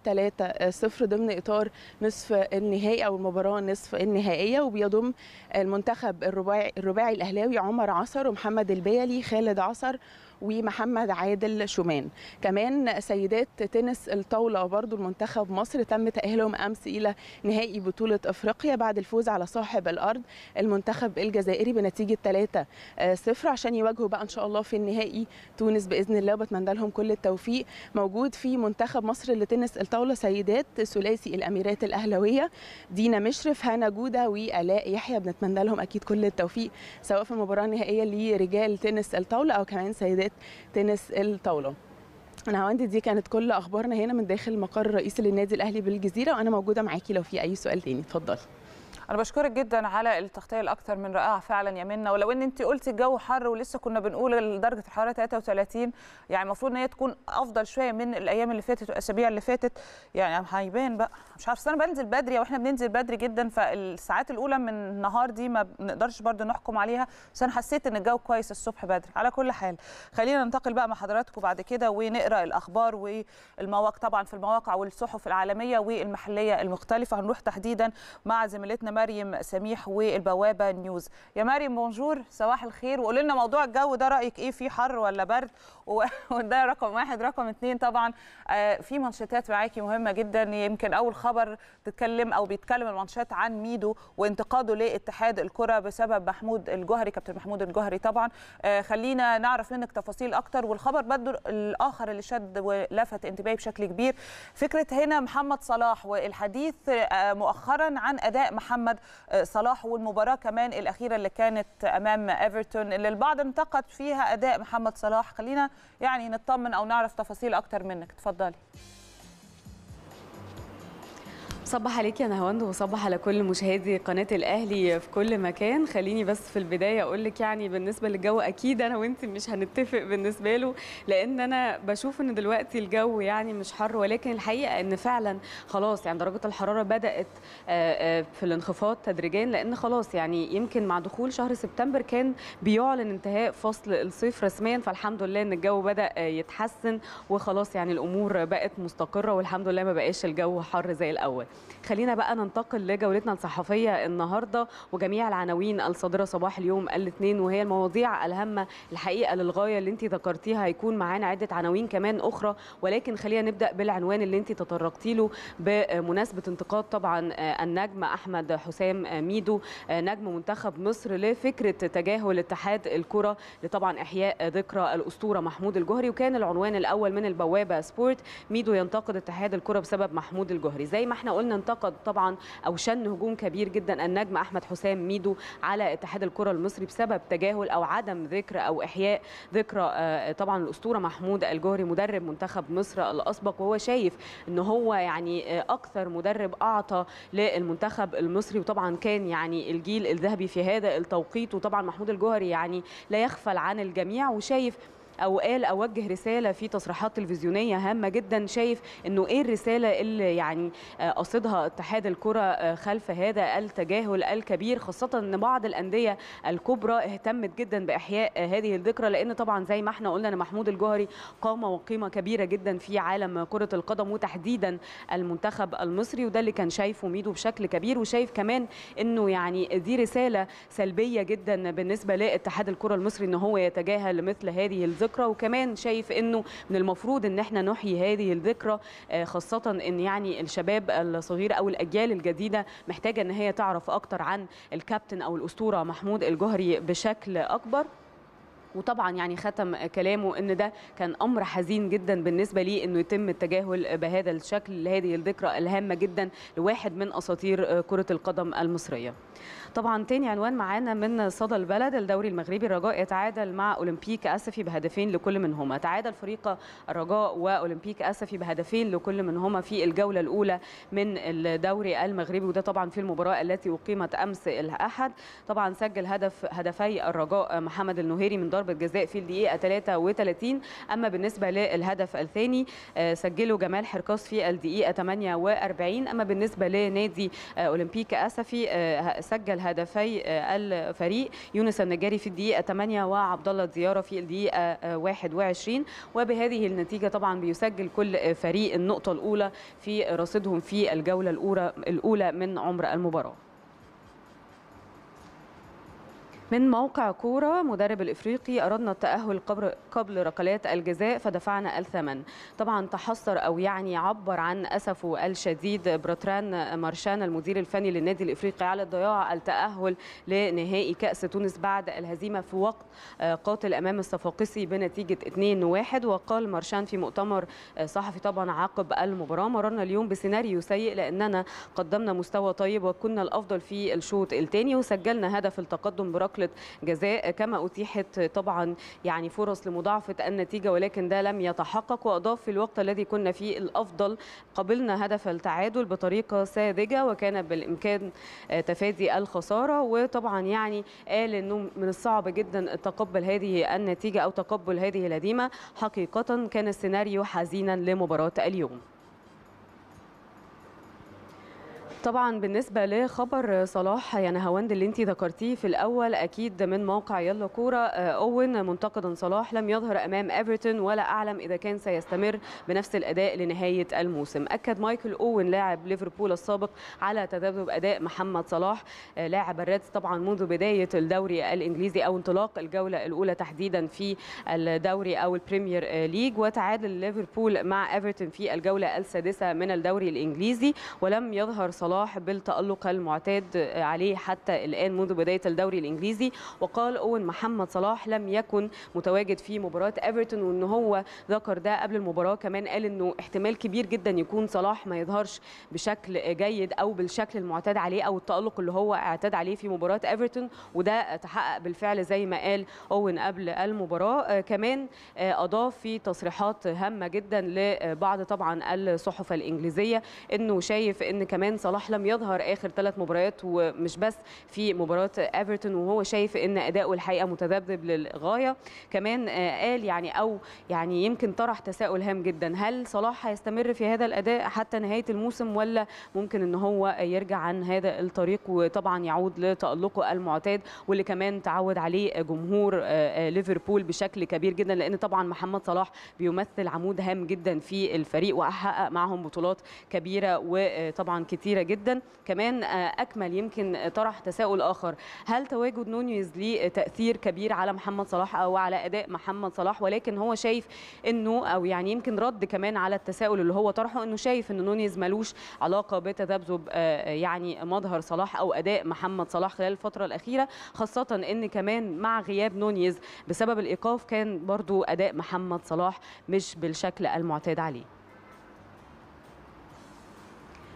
3-0 ضمن إطار نصف النهائي أو المباراة نصف النهائية. وبيضم المنتخب الرباعي الأهلاوي عمر عصر ومحمد البيلي خالد عصر ومحمد عادل شومان. كمان سيدات تنس الطاولة برضو المنتخب مصر تم تأهيلهم أمس إلى نهائي بطولة أفريقيا بعد الفوز على صاحب الأرض المنتخب الجزائري بنتيجة 3-0 عشان يواجهوا بقى إن شاء الله في النهائي تونس بإذن الله. وبتمنى لهم كل التوفيق. موجود في منتخب مصر لتنس الطاولة سيدات ثلاثي الأميرات الأهلوية دينا مشرف هانا جوده وآلاء يحيى. بنتمنى لهم أكيد كل التوفيق سواء في المباراة النهائية لرجال تنس الطاولة أو كمان سيدات تنس الطاولة. أنا هواندي دي كانت كل أخبارنا هنا من داخل المقر الرئيسي للنادي الأهلي بالجزيرة، وأنا موجودة معاكي لو في أي سؤال تاني. اتفضلي. أنا بشكرك جدا على التغطية الأكثر من رائعة فعلا يا منى، ولو إن أنت قلتي الجو حر ولسه كنا بنقول درجة الحرارة 33، يعني المفروض إن هي تكون أفضل شوية من الأيام اللي فاتت والأسابيع اللي فاتت، يعني هيبان بقى مش عارفة. أنا بنزل بدري وإحنا بننزل بدري جدا، فالساعات الأولى من النهار دي ما بنقدرش برضه نحكم عليها، بس أنا حسيت إن الجو كويس الصبح بدري. على كل حال خلينا ننتقل بقى مع حضراتكم بعد كده ونقرأ الأخبار والمواقع طبعا في المواقع والصحف العالمية والمحلية المختلفة. هنروح تحديدا مع زميلتنا مريم سميح والبوابه نيوز. يا مريم بونجور، صباح الخير، وقول لنا موضوع الجو ده رايك ايه؟ فيه حر ولا برد؟ وده رقم واحد. رقم اتنين طبعا في منشطات معاكي مهمه جدا، يمكن اول خبر تتكلم او بيتكلم المنشط عن ميدو وانتقاده لاتحاد الكره بسبب محمود الجوهري، كابتن محمود الجوهري. طبعا خلينا نعرف منك تفاصيل اكتر. والخبر برضو الاخر اللي شد ولفت انتباهي بشكل كبير فكره هنا محمد صلاح والحديث مؤخرا عن اداء محمد صلاح والمباراه كمان الاخيره اللي كانت امام ايفرتون اللي البعض انتقد فيها اداء محمد صلاح. خلينا يعني نطمن او نعرف تفاصيل اكتر منك، اتفضلي. صباح عليك يا نهاوند، وصباح على كل مشاهدي قناه الاهلي في كل مكان. خليني بس في البدايه اقول لك يعني بالنسبه للجو اكيد انا وانت مش هنتفق بالنسبه له، لان انا بشوف ان دلوقتي الجو يعني مش حر، ولكن الحقيقه ان فعلا خلاص يعني درجه الحراره بدات في الانخفاض تدريجيا، لان خلاص يعني يمكن مع دخول شهر سبتمبر كان بيعلن انتهاء فصل الصيف رسميا، فالحمد لله ان الجو بدا يتحسن وخلاص يعني الامور بقت مستقره والحمد لله ما بقاش الجو حر زي الاول. خلينا بقى ننتقل لجولتنا الصحفيه النهارده وجميع العناوين الصادره صباح اليوم الاثنين، وهي المواضيع الهامه الحقيقه للغايه اللي انت ذكرتيها. هيكون معانا عده عناوين كمان اخرى، ولكن خلينا نبدا بالعنوان اللي انت تطرقتي له بمناسبه انتقاد طبعا النجم احمد حسام ميدو نجم منتخب مصر لفكره تجاهل اتحاد الكره لطبعا احياء ذكرى الاسطوره محمود الجوهري. وكان العنوان الاول من البوابه سبورت ميدو ينتقد اتحاد الكره بسبب محمود الجوهري. زي ما احنا قلنا انتقد طبعا او شن هجوم كبير جدا النجم احمد حسام ميدو على اتحاد الكره المصري بسبب تجاهل او عدم ذكر او احياء ذكرى طبعا الاسطوره محمود الجوهري مدرب منتخب مصر الاسبق، وهو شايف ان هو يعني اكثر مدرب اعطى للمنتخب المصري، وطبعا كان يعني الجيل الذهبي في هذا التوقيت، وطبعا محمود الجوهري يعني لا يغفل عن الجميع. وشايف او قال او وجه رساله في تصريحات تلفزيونيه هامه جدا، شايف انه ايه الرساله اللي يعني قصدها اتحاد الكره خلف هذا التجاهل الكبير، خاصه ان بعض الانديه الكبرى اهتمت جدا باحياء هذه الذكرى، لان طبعا زي ما احنا قلنا ان محمود الجوهري قام وقيمه كبيره جدا في عالم كره القدم وتحديدا المنتخب المصري، وده اللي كان شايفه ميدو بشكل كبير. وشايف كمان انه يعني دي رساله سلبيه جدا بالنسبه لاتحاد الكره المصري ان هو يتجاهل مثل هذه الذكرى، وكمان شايف انه من المفروض ان احنا نحيي هذه الذكرى، خاصه ان يعني الشباب الصغير او الاجيال الجديده محتاجه ان هي تعرف اكتر عن الكابتن او الاسطوره محمود الجوهري بشكل اكبر. وطبعا يعني ختم كلامه ان ده كان امر حزين جدا بالنسبه ليه انه يتم التجاهل بهذا الشكل لهذه الذكرى الهامه جدا لواحد من اساطير كره القدم المصريه. طبعا تاني عنوان معانا من صدى البلد، الدوري المغربي الرجاء يتعادل مع اولمبيك اسفي بهدفين لكل منهما. تعادل فريق الرجاء واولمبيك اسفي بهدفين لكل منهما في الجوله الاولى من الدوري المغربي، وده طبعا في المباراه التي اقيمت امس الاحد. طبعا سجل هدفي الرجاء محمد النوهري من ضربه جزاء في الدقيقه 33، اما بالنسبه للهدف الثاني سجله جمال حركاص في الدقيقه 48، اما بالنسبه لنادي اولمبيك اسفي سجل هدفي الفريق يونس النجاري في الدقيقه 8 وعبد الله زياره في الدقيقه 21. وبهذه النتيجه طبعا بيسجل كل فريق النقطه الاولى في رصيدهم في الجوله الاولى من عمر المباراه. من موقع كورة، مدرب الإفريقي أردنا التأهل قبل ركلات الجزاء فدفعنا الثمن. طبعا تحسر أو يعني عبر عن أسفه الشديد برتران مارشان المدير الفني للنادي الإفريقي على الضياع التأهل لنهائي كأس تونس بعد الهزيمة في وقت قاتل أمام الصفاقسي بنتيجة 2-1. وقال مارشان في مؤتمر صحفي طبعا عقب المباراة: مررنا اليوم بسيناريو سيء لأننا قدمنا مستوى طيب وكنا الأفضل في الشوط الثاني، وسجلنا هدف التقدم بركلة جزاء كما أتيحت طبعا يعني فرص لمضاعفة النتيجة، ولكن ده لم يتحقق. وأضاف: في الوقت الذي كنا فيه الأفضل قبلنا هدف التعادل بطريقة ساذجة وكان بالإمكان تفادي الخسارة. وطبعا يعني قال أنه من الصعب جدا تقبل هذه النتيجة أو تقبل هذه الهزيمة، حقيقة كان السيناريو حزينا لمباراة اليوم. طبعا بالنسبه لخبر صلاح يعني هوند اللي انت ذكرتيه في الاول اكيد من موقع يلا كوره، اوين منتقدا صلاح لم يظهر امام ايفرتون ولا اعلم اذا كان سيستمر بنفس الاداء لنهايه الموسم. اكد مايكل اوين لاعب ليفربول السابق على تذبذب اداء محمد صلاح لاعب الريدز طبعا منذ بدايه الدوري الانجليزي او انطلاق الجوله الاولى تحديدا في الدوري او البريمير ليج، وتعادل ليفربول مع ايفرتون في الجوله السادسه من الدوري الانجليزي، ولم يظهر صلاح بالتألق المعتاد عليه حتى الآن منذ بداية الدوري الإنجليزي. وقال أوين محمد صلاح لم يكن متواجد في مباراة ايفرتون، وأن هو ذكر ده قبل المباراة كمان، قال أنه احتمال كبير جدا يكون صلاح ما يظهرش بشكل جيد أو بالشكل المعتاد عليه أو التألق اللي هو اعتاد عليه في مباراة ايفرتون، وده تحقق بالفعل زي ما قال أوين قبل المباراة. كمان أضاف في تصريحات هامة جدا لبعض طبعا الصحف الإنجليزية أنه شايف أن كمان صلاح لم يظهر آخر 3 مباريات ومش بس في مباراة ايفرتون، وهو شايف ان اداؤه الحقيقه متذبذب للغايه. كمان قال يعني يمكن طرح تساؤل هام جدا، هل صلاح هيستمر في هذا الاداء حتى نهايه الموسم ولا ممكن ان هو يرجع عن هذا الطريق وطبعا يعود لتألقه المعتاد واللي كمان تعود عليه جمهور ليفربول بشكل كبير جدا، لان طبعا محمد صلاح بيمثل عمود هام جدا في الفريق وحقق معهم بطولات كبيره وطبعا كتيره جدا. كمان اكمل يمكن طرح تساؤل اخر، هل تواجد نونيز ليه تاثير كبير على محمد صلاح او على اداء محمد صلاح؟ ولكن هو شايف انه او يعني يمكن رد كمان على التساؤل اللي هو طرحه، انه شايف ان نونيز ملوش علاقه بتذبذب يعني مظهر صلاح او اداء محمد صلاح خلال الفتره الاخيره، خاصه ان كمان مع غياب نونيز بسبب الايقاف كان برضو اداء محمد صلاح مش بالشكل المعتاد عليه.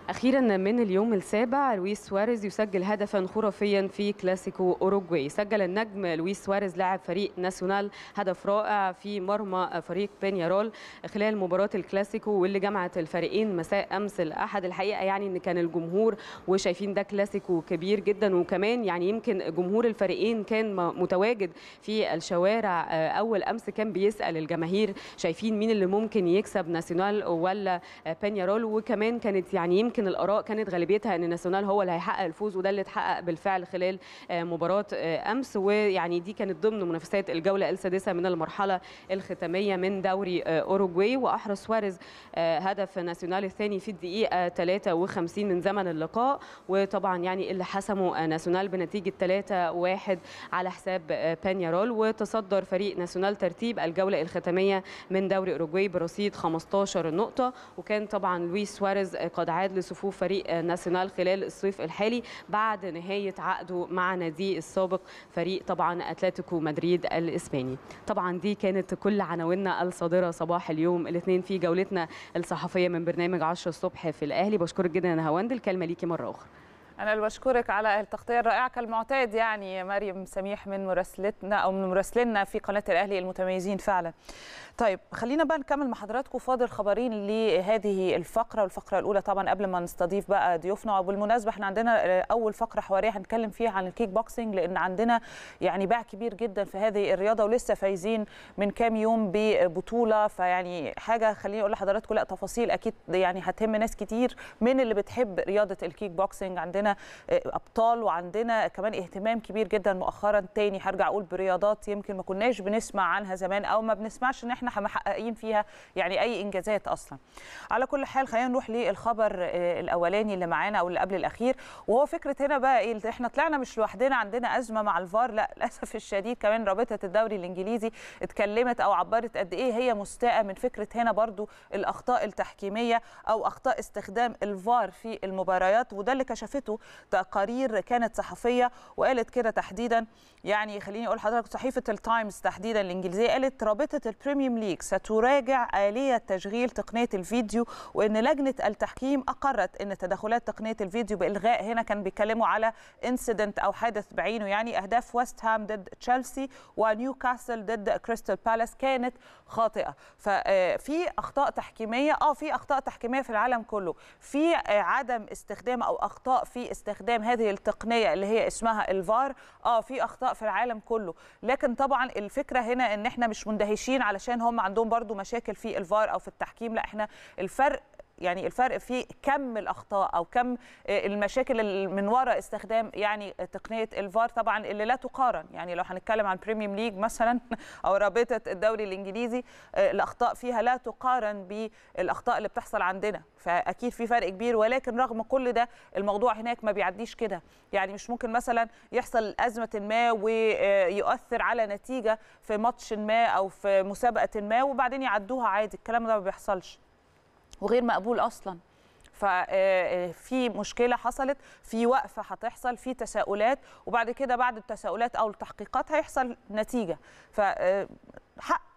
أخيرا من اليوم السابع، لويس سواريز يسجل هدفا خرافيا في كلاسيكو أوروجواي. سجل النجم لويس سواريز لاعب فريق ناسيونال هدف رائع في مرمى فريق بنيارول خلال مباراة الكلاسيكو واللي جمعت الفريقين مساء أمس الأحد. الحقيقة يعني إن كان الجمهور وشايفين ده كلاسيكو كبير جدا، وكمان يعني يمكن جمهور الفريقين كان متواجد في الشوارع أول أمس، كان بيسأل الجماهير شايفين مين اللي ممكن يكسب ناسيونال ولا بنيارول، وكمان كانت يعني يمكن الآراء كانت غالبيتها أن ناسيونال هو اللي هيحقق الفوز، وده اللي اتحقق بالفعل خلال مباراة أمس. ويعني دي كانت ضمن منافسات الجولة السادسة من المرحلة الختامية من دوري أوروجواي. وأحرز سواريز هدف ناسيونال الثاني في الدقيقة 53 من زمن اللقاء، وطبعا يعني اللي حسموا ناسيونال بنتيجة 3-1 على حساب بنيارول، وتصدر فريق ناسيونال ترتيب الجولة الختامية من دوري أوروجواي برصيد 15 نقطة. وكان طبعا لويس سواريز قد عاد لصفوف فريق ناسيونال خلال الصيف الحالي بعد نهاية عقده مع ناديه السابق فريق طبعا أتلتيكو مدريد الإسباني. طبعا دي كانت كل عناويننا الصادرة صباح اليوم الاثنين في جولتنا الصحفية من برنامج 10 الصبح في الأهلي. بشكرك جدا يا هواند، الكلمة ليكي مرة أخرى. أنا اللي بشكرك على التغطية الرائعة كالمعتاد، يعني مريم سميح من مراسلتنا أو من مراسلنا في قناة الأهلي المتميزين فعلا. طيب خلينا بقى نكمل مع حضراتكم فاضل خبرين لهذه الفقرة، والفقرة الأولى طبعا قبل ما نستضيف بقى ضيوفنا. وبالمناسبة احنا عندنا أول فقرة حوارية هنتكلم فيها عن الكيك بوكسينج، لأن عندنا يعني باع كبير جدا في هذه الرياضة ولسه فايزين من كام يوم ببطولة، فيعني حاجة خليني أقول لحضراتكم لا تفاصيل أكيد يعني هتهم ناس كتير من اللي بتحب رياضة الكيك بوكسينج. عندنا أبطال وعندنا كمان اهتمام كبير جدا مؤخرا تاني هرجع أقول برياضات يمكن ما كناش بنسمع عنها زمان أو ما بنسمعش إن احنا محققين فيها يعني أي إنجازات أصلا. على كل حال خلينا نروح للخبر الأولاني اللي معانا أو اللي قبل الأخير، وهو فكرة هنا بقى إيه، احنا طلعنا مش لوحدنا، عندنا أزمة مع الفار لا للأسف الشديد. كمان رابطة الدوري الإنجليزي اتكلمت أو عبرت قد إيه هي مستاءة من فكرة هنا برضو الأخطاء التحكيمية أو أخطاء استخدام الفار في المباريات، وده اللي كشفته تقارير كانت صحفيه وقالت كده تحديدا، يعني خليني اقول لحضرتك صحيفه التايمز تحديدا الانجليزيه قالت رابطه البريميوم ليج ستراجع آلية تشغيل تقنيه الفيديو، وان لجنه التحكيم اقرت ان تدخلات تقنيه الفيديو بالغاء، هنا كان بيتكلموا على انسيدنت او حدث بعينه، يعني اهداف ويست هام ضد تشيلسي ونيوكاسل ضد كريستال بالاس كانت خاطئه. ففي اخطاء تحكيميه في اخطاء تحكيميه في العالم كله، في عدم استخدام او اخطاء في استخدام هذه التقنية اللي هي اسمها الفار، في اخطاء في العالم كله. لكن طبعا الفكرة هنا ان احنا مش مندهشين علشان هم عندهم برضو مشاكل في الفار او في التحكيم، لا احنا الفرق يعني الفرق في كم الاخطاء او كم المشاكل من وراء استخدام يعني تقنيه الفار طبعا اللي لا تقارن. يعني لو هنتكلم عن بريميوم ليج مثلا او رابطه الدوري الانجليزي، الاخطاء فيها لا تقارن بالاخطاء اللي بتحصل عندنا، فاكيد في فرق كبير. ولكن رغم كل ده الموضوع هناك ما بيعديش كده، يعني مش ممكن مثلا يحصل ازمه ما ويؤثر على نتيجه في ماتش ما او في مسابقه ما وبعدين يعدوها عادي، الكلام ده ما بيحصلش وغير مقبول اصلا. ففي مشكله حصلت، في وقفه هتحصل، في تساؤلات، وبعد كده بعد التساؤلات او التحقيقات هيحصل نتيجه.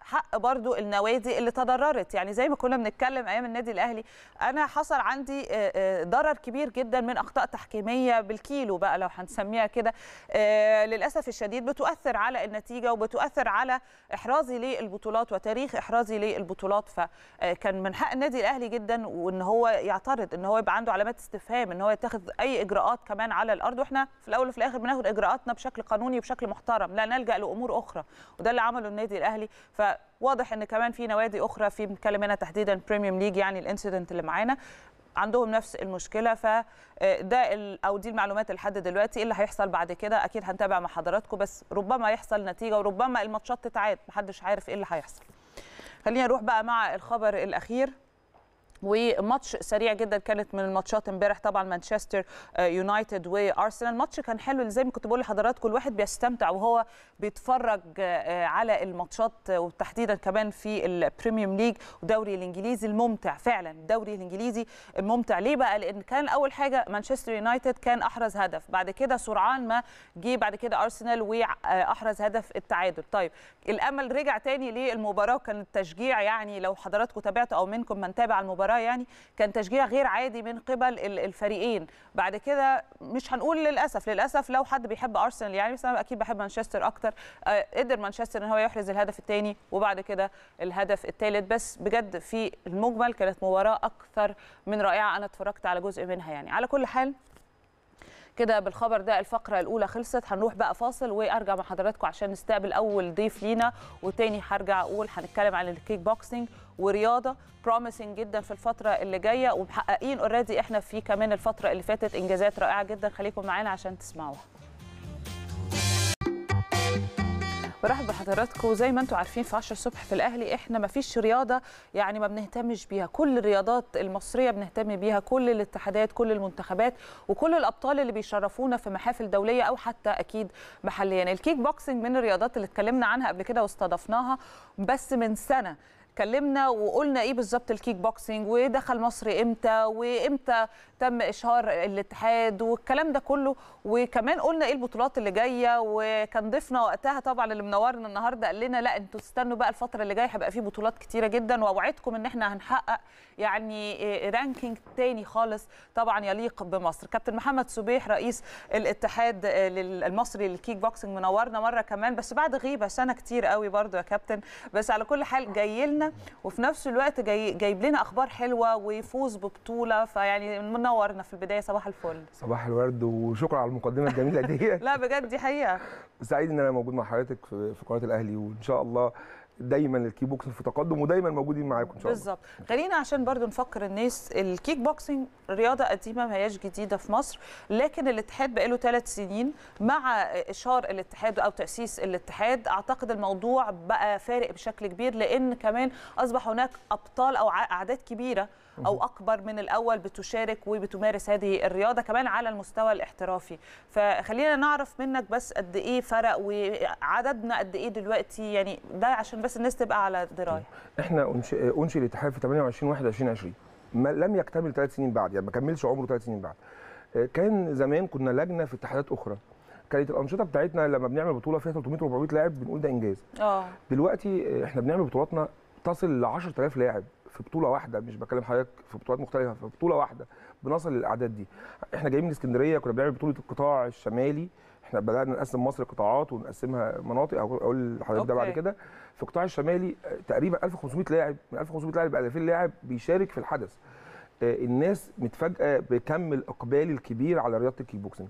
حق برضو النوادي اللي تضررت، يعني زي ما كنا بنتكلم ايام النادي الاهلي، انا حصل عندي ضرر كبير جدا من اخطاء تحكيميه بالكيلو بقى لو هنسميها كده، للاسف الشديد بتؤثر على النتيجه وبتؤثر على احرازي للبطولات وتاريخ احرازي للبطولات. فكان من حق النادي الاهلي جدا وان هو يعترض، ان هو يبقى عنده علامات استفهام، ان هو يتخذ اي اجراءات كمان على الارض، واحنا في الاول وفي الاخر بناخد اجراءاتنا بشكل قانوني وبشكل محترم، لا نلجا لامور اخرى، وده اللي عمله النادي الاهلي. واضح ان كمان في نوادي اخرى، في بنتكلم هنا تحديدا بريميوم ليج، يعني الانسيدنت اللي معانا عندهم نفس المشكله. دي المعلومات لحد دلوقتي. اللي هيحصل بعد كده اكيد هنتابع مع حضراتكم، بس ربما يحصل نتيجه وربما الماتشات تتعاد، محدش عارف ايه اللي هيحصل. خلينا نروح بقى مع الخبر الاخير، وماتش سريع جدا كانت من الماتشات امبارح طبعا مانشستر يونايتد وارسنال. الماتش كان حلو زي ما كنت بقول لحضراتكم، الواحد بيستمتع وهو بيتفرج على الماتشات، وتحديدا كمان في البريميوم ليج والدوري الانجليزي الممتع. فعلا الدوري الانجليزي ممتع ليه بقى؟ لان كان اول حاجه مانشستر يونايتد كان احرز هدف، بعد كده سرعان ما جه بعد كده ارسنال واحرز هدف التعادل. طيب الامل رجع تاني للمباراه، وكان التشجيع يعني لو حضراتكم تابعتوا او منكم من تابع المباراه يعني كان تشجيع غير عادي من قبل الفريقين. بعد كده مش هنقول للاسف لو حد بيحب ارسنال يعني، بس انا اكيد بحب مانشستر اكتر. قدر مانشستر ان هو يحرز الهدف الثاني وبعد كده الهدف الثالث، بس بجد في المجمل كانت مباراه اكثر من رائعه، انا اتفرجت على جزء منها يعني. على كل حال كده بالخبر ده الفقرة الأولى خلصت، هنروح بقى فاصل وأرجع مع حضراتكم عشان نستقبل أول ضيف لينا، وتاني هرجع أقول هنتكلم عن الكيك بوكسينج ورياضة بروميسنج جدا في الفترة اللي جاية، ومحققين أوريدي إحنا في كمان الفترة اللي فاتت إنجازات رائعة جدا. خليكم معانا عشان تسمعوها. برحب بحضراتكم. زي ما انتم عارفين في 10 الصبح في الاهلي احنا ما فيش رياضه يعني ما بنهتمش بيها، كل الرياضات المصريه بنهتم بيها، كل الاتحادات، كل المنتخبات، وكل الابطال اللي بيشرفونا في محافل دوليه او حتى اكيد محليا. الكيك بوكسنج من الرياضات اللي اتكلمنا عنها قبل كده واستضفناها، بس من سنه اتكلمنا وقلنا ايه بالظبط الكيك بوكسينج، ودخل مصر امتى، وامتى تم اشهار الاتحاد والكلام ده كله، وكمان قلنا ايه البطولات اللي جايه. وكان ضيفنا وقتها طبعا اللي منورنا النهارده قال لنا لا انتوا استنوا بقى الفتره اللي جايه هيبقى في بطولات كتيره جدا، واوعدكم ان احنا هنحقق يعني رانكينج تاني خالص طبعا يليق بمصر. كابتن محمد صبيح رئيس الاتحاد المصري للكيك بوكسينج منورنا مره كمان، بس بعد غيبه سنه كتير قوي برده يا كابتن. بس على كل حال جاي لنا وفي نفس الوقت جايب لنا اخبار حلوه ويفوز ببطوله، فيعني منورنا في البدايه. صباح الفل. صباح الورد وشكرا على المقدمه الجميله دي. لا بجد دي حقيقه، سعيد ان انا موجود مع حضرتك في قناه الاهلي، وان شاء الله دايما الكيك بوكسنج في تقدم ودايما موجودين معاكم ان شاء الله. بالظبط. خلينا عشان برضو نفكر الناس، الكيك بوكسنج رياضه قديمه ما هياش جديده في مصر، لكن الاتحاد بقاله 3 سنين مع اشهار الاتحاد او تاسيس الاتحاد. اعتقد الموضوع بقى فارق بشكل كبير، لان كمان اصبح هناك ابطال او اعداد كبيره او اكبر من الاول بتشارك وبتمارس هذه الرياضه كمان على المستوى الاحترافي. فخلينا نعرف منك بس قد ايه فرق وعددنا قد ايه دلوقتي، يعني ده عشان بس الناس تبقى على درايه. احنا انشئ الاتحاد في 28/21/2020، لم يكتمل 3 سنين بعد، يعني ما كملش عمره 3 سنين بعد. كان زمان كنا لجنه في اتحادات اخرى، كانت الانشطه بتاعتنا لما بنعمل بطوله فيها 300-400 لاعب بنقول ده انجاز. دلوقتي احنا بنعمل بطولاتنا تصل ل 10000 لاعب في بطوله واحده، مش بكلم حضرتك في بطولات مختلفه، في بطوله واحده بنصل للاعداد دي. احنا جايين من اسكندريه، كنا بنعمل بطوله القطاع الشمالي، احنا بدانا نقسم مصر قطاعات ونقسمها مناطق، اقول لحضرتك ده بعد كده. في القطاع الشمالي تقريبا 1500 لاعب، من 1500 لاعب ل 2000 لاعب بيشارك في الحدث. الناس متفاجئه بكم الاقبال الكبير على رياضه الكيك بوكسنج.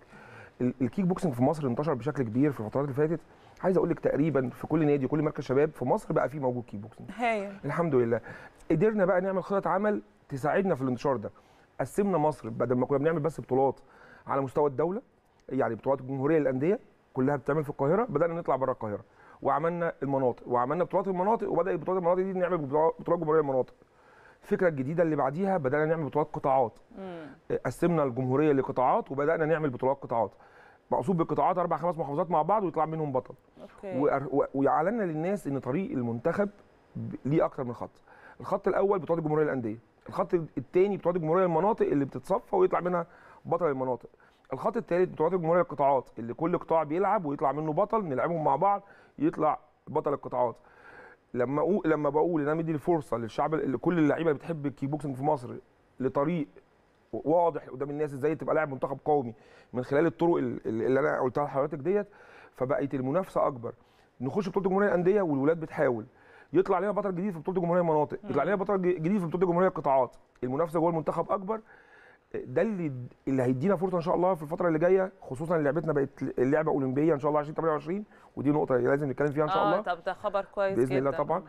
الكيك بوكسنج في مصر انتشر بشكل كبير في الفترات اللي فاتت، عايز اقول لك تقريبا في كل نادي وكل مركز شباب في مصر بقى فيه موجود كيك بوكسنج. الحمد لله قدرنا بقى نعمل خطط عمل تساعدنا في الانتشار ده. قسمنا مصر بدل ما كنا بنعمل بس بطولات على مستوى الدوله، يعني بطولات الجمهوريه للانديه كلها بتعمل في القاهره، بدانا نطلع بره القاهره وعملنا المناطق وعملنا بطولات المناطق، وبدات بطولات المناطق دي نعمل بطولات جمهوريه المناطق. الفكره الجديده اللي بعديها بدانا نعمل بطولات قطاعات. قسمنا الجمهوريه لقطاعات وبدانا نعمل بطولات قطاعات. مقصود بالقطاعات 4-5 محافظات مع بعض ويطلع منهم بطل. واعلنا للناس ان طريق المنتخب ليه اكتر من خط. الخط الاول بطولات الجمهوريه للانديه، الخط الثاني بطولات الجمهوريه للمناطق اللي بتتصفى ويطلع منها بطل المناطق، الخط الثالث بطولات الجمهوريه للقطاعات اللي كل قطاع بيلعب ويطلع منه بطل نلعبهم مع بعض يطلع بطل القطاعات. لما بقول ان انا مدي الفرصه للشعب، لكل اللعيبه اللي بتحب الكيك بوكسنج في مصر، لطريق واضح قدام الناس ازاي تبقى لاعب منتخب قومي من خلال الطرق اللي انا قلتها لحضرتك ديت، فبقت المنافسه اكبر. نخش بطوله الجمهوريه الانديه والولاد بتحاول، يطلع لنا بطل جديد في بطوله الجمهوريه المناطق، يطلع لنا بطل جديد في بطوله الجمهوريه القطاعات، المنافسه جوه المنتخب اكبر. ده اللي هيدينا فرصه ان شاء الله في الفتره اللي جايه، خصوصا ان لعبتنا بقت لعبه اولمبيه ان شاء الله 2028، ودي نقطه لازم نتكلم فيها ان شاء الله. طب ده خبر كويس جدا باذن الله طبعا.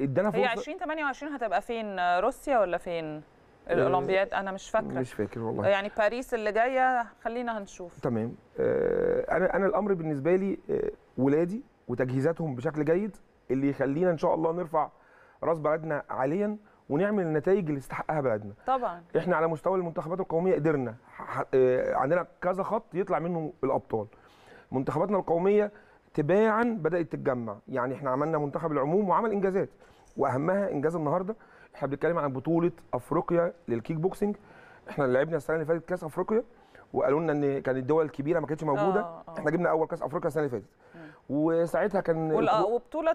ادانا فرصه. هي 2028 هتبقى فين؟ روسيا ولا فين؟ الاولمبياد انا مش فاكر والله، يعني باريس اللي جايه، خلينا هنشوف. تمام. انا الامر بالنسبه لي ولادي وتجهيزاتهم بشكل جيد اللي يخلينا ان شاء الله نرفع راس بلدنا عاليا ونعمل النتائج اللي يستحقها بلدنا. طبعا احنا على مستوى المنتخبات القوميه قدرنا، عندنا كذا خط يطلع منه الابطال. منتخباتنا القوميه تباعا بدات تتجمع، يعني احنا عملنا منتخب العموم وعمل انجازات، واهمها انجاز النهارده احنا بنتكلم عن بطوله افريقيا للكيك بوكسنج. احنا لعبنا السنه اللي فاتت كاس افريقيا وقالوا لنا ان كانت الدول الكبيره ما كانتش موجوده. احنا جبنا اول كاس افريقيا السنه اللي فاتت، وساعتها كان وبطوله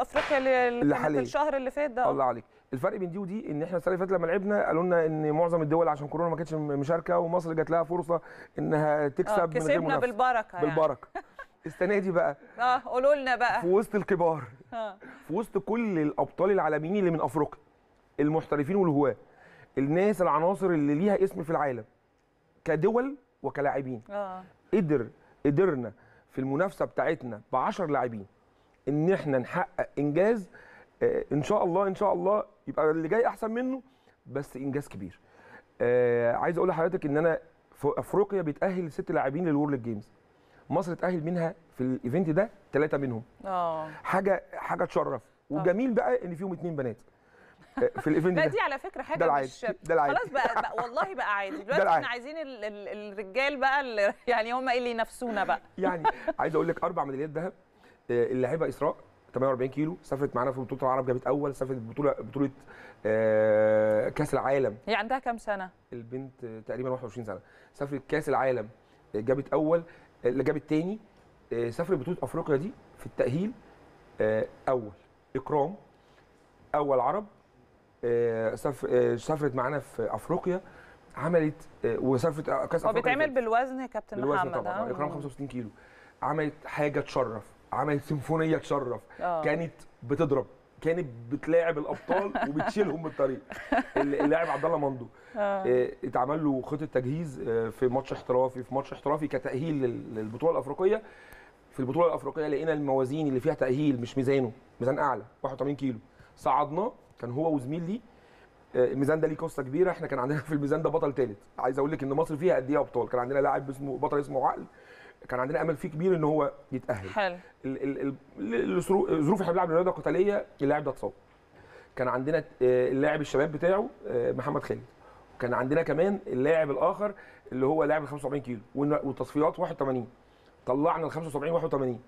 افريقيا اللي كانت الشهر اللي فات ده. الله عليك. الفرق بين دي ودي ان احنا السنه اللي فاتت لما لعبنا قالوا لنا ان معظم الدول عشان كورونا ما كانتش مشاركه، ومصر جات لها فرصه انها تكسب من غير منافسه. كسبنا بالبركه يعني. بالبركه. السنه دي بقى قولوا لنا بقى في وسط الكبار، في وسط كل الابطال العالميين اللي من افريقيا، المحترفين والهواه، الناس العناصر اللي ليها اسم في العالم كدول وكلاعبين، قدرنا في المنافسه بتاعتنا ب10 لاعبين ان احنا نحقق انجاز. ان شاء الله يبقى اللي جاي احسن منه، بس انجاز كبير. عايز اقول لحضرتك ان انا في افريقيا بيتاهل 6 لاعبين للورلد جيمز، مصر اتاهل منها في الايفنت ده 3 منهم. حاجه تشرف. وجميل بقى ان فيهم 2 بنات في الايفنت ده. دي على فكره حاجه ده العادي. خلاص بقى والله بقى عادي دلوقتي، احنا عايزين الرجال بقى اللي يعني هم اللي ينافسونا بقى. يعني عايز اقول لك 4 ميداليات ذهب. اللاعبه اسراء 48 كيلو سافرت معانا في بطوله العرب، جابت اول، سافرت بطوله كاس العالم. هي عندها كام سنه؟ البنت تقريبا 21 سنه، سافرت كاس العالم جابت اول، اللي جابت تاني. سافرت بطوله افريقيا دي في التاهيل اول، اكرام اول عرب. سافرت معانا في افريقيا، عملت وسافرت كاس افريقيا. هو بيتعمل بالوزن يا كابتن محمد طبعا. اكرام 65 كيلو، عملت حاجه تشرف، عملت سيمفونيه تشرف. كانت بتضرب، كانت بتلاعب الابطال وبتشيلهم من الطريق. اللاعب عبد الله مندو اتعمل له خطه تجهيز في ماتش احترافي، كتاهيل للبطوله الافريقيه. في البطوله الافريقيه لقينا الموازين اللي فيها تاهيل مش ميزانه، ميزان اعلى 81 كيلو، صعدناه. كان هو وزميل ليه. الميزان ده ليه قصه كبيره، احنا كان عندنا في الميزان ده بطل ثالث. عايز اقول لك ان مصر فيها قد ايه ابطال. كان عندنا لاعب اسمه بطل اسمه عقل، كان عندنا امل فيه كبير ان هو يتاهل. حلو. الظروف احنا بنلعب رياضه قتاليه، اللاعب ده اتصاب. كان عندنا اللاعب الشباب بتاعه محمد خالد، وكان عندنا كمان اللاعب الاخر اللي هو لاعب 75 كيلو، والتصفيات 81 طلعنا ال 75 81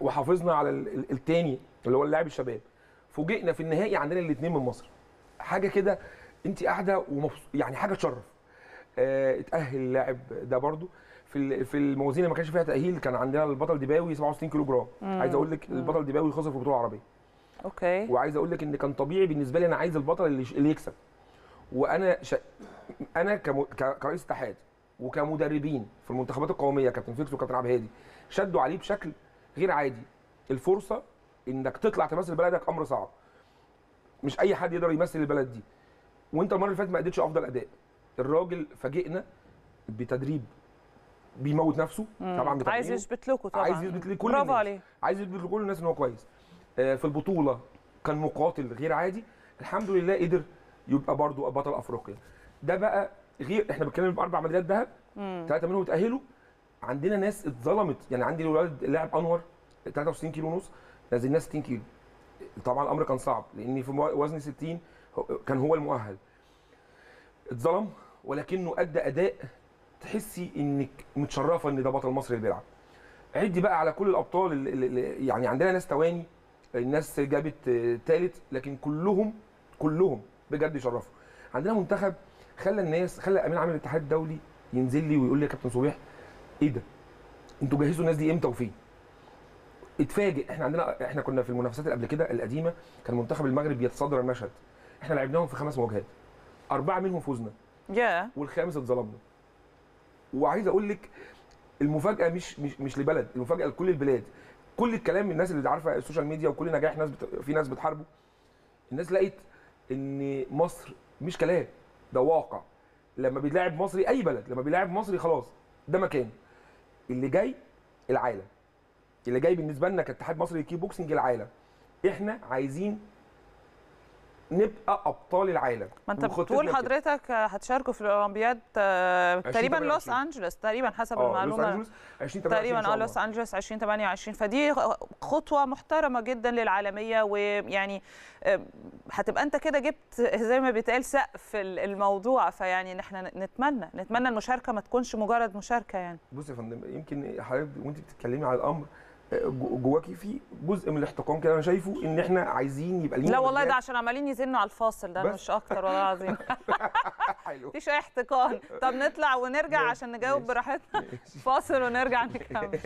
وحافظنا على الثاني اللي هو اللاعب الشباب. فوجئنا في النهائي عندنا الاثنين من مصر. حاجه كده انت قاعده يعني حاجه تشرف. اتاهل اللاعب ده برده. في الموازين اللي ما كانش فيها تاهيل كان عندنا البطل ديباوي 67 كيلو جرام. عايز اقول لك البطل ديباوي خسر في البطوله العربيه. اوكي. وعايز اقول لك ان كان طبيعي بالنسبه لي، انا عايز البطل اللي يكسب. وانا انا كرئيس اتحاد وكمدربين في المنتخبات القوميه كابتن فيكس وكابتن عبد الهادي شدوا عليه بشكل غير عادي. الفرصه انك تطلع تمثل بلدك امر صعب، مش اي حد يقدر يمثل البلد دي. وانت المره اللي فاتت ما اديتش افضل اداء. الراجل فاجئنا بتدريب بيموت نفسه. طبعا عايز يثبت لكم، طبعا عايز يثبت لكل الناس، عايز يثبت لكل الناس ان هو كويس. في البطوله كان مقاتل غير عادي. الحمد لله قدر يبقى برضو بطل افريقيا. ده بقى غير احنا بنتكلم باربع ميداليات ذهب، 3 منهم اتاهلوا. عندنا ناس اتظلمت، يعني عندي الولد اللاعب انور 63 كيلو ونص، نزلناه 60 كيلو. طبعا الامر كان صعب لاني في وزني 60 كان هو المؤهل. اتظلم ولكنه ادى اداء تحسي انك متشرفه ان ده بطل مصر اللي بيلعب. عدي بقى على كل الابطال اللي يعني عندنا ناس تواني، الناس جابت ثالث، لكن كلهم بجد يشرفوا. عندنا منتخب خلى امين عام الاتحاد الدولي ينزل لي ويقول لي يا كابتن صبيح ايه ده؟ انتوا جهزوا الناس دي امتى وفين؟ اتفاجئ. احنا كنا في المنافسات اللي قبل كده القديمه كان منتخب المغرب يتصدر المشهد، احنا لعبناهم في 5 مواجهات، 4 منهم فوزنا والخامس اتظلمنا. وعايز اقول لك المفاجاه مش لبلد، المفاجاه لكل البلاد. كل الكلام من الناس اللي عارفه السوشيال ميديا وكل نجاح ناس في ناس بتحاربه، الناس لقيت ان مصر مش كلام، ده واقع. لما بيلاعب مصري اي بلد، لما بيلاعب مصري خلاص ده مكانه. اللي جاي العالم، اللي جاي بالنسبه لنا كاتحاد مصري للكيك بوكسنج العالم. احنا عايزين نبقى ابطال العالم. ما انت بتقول حضرتك هتشاركوا في الاولمبياد تقريبا لوس انجلوس، تقريبا حسب المعلومه تقريبا لوس انجلوس 2028، فدي خطوه محترمه جدا للعالميه، ويعني هتبقى انت كده جبت زي ما بيتقال سقف الموضوع. فيعني احنا نتمنى المشاركه ما تكونش مجرد مشاركه. يعني بص يا فندم، يمكن حضرتك وانت بتتكلمي على الامر جواكي في جزء من الاحتقان كده، انا شايفه ان احنا عايزين يبقى لينا. لا والله ده عشان عمالين يزنوا على الفاصل ده مش اكتر والله العظيم. حلو مفيش اي احتقان. طب نطلع ونرجع عشان نجاوب براحتنا. فاصل ونرجع نكمل.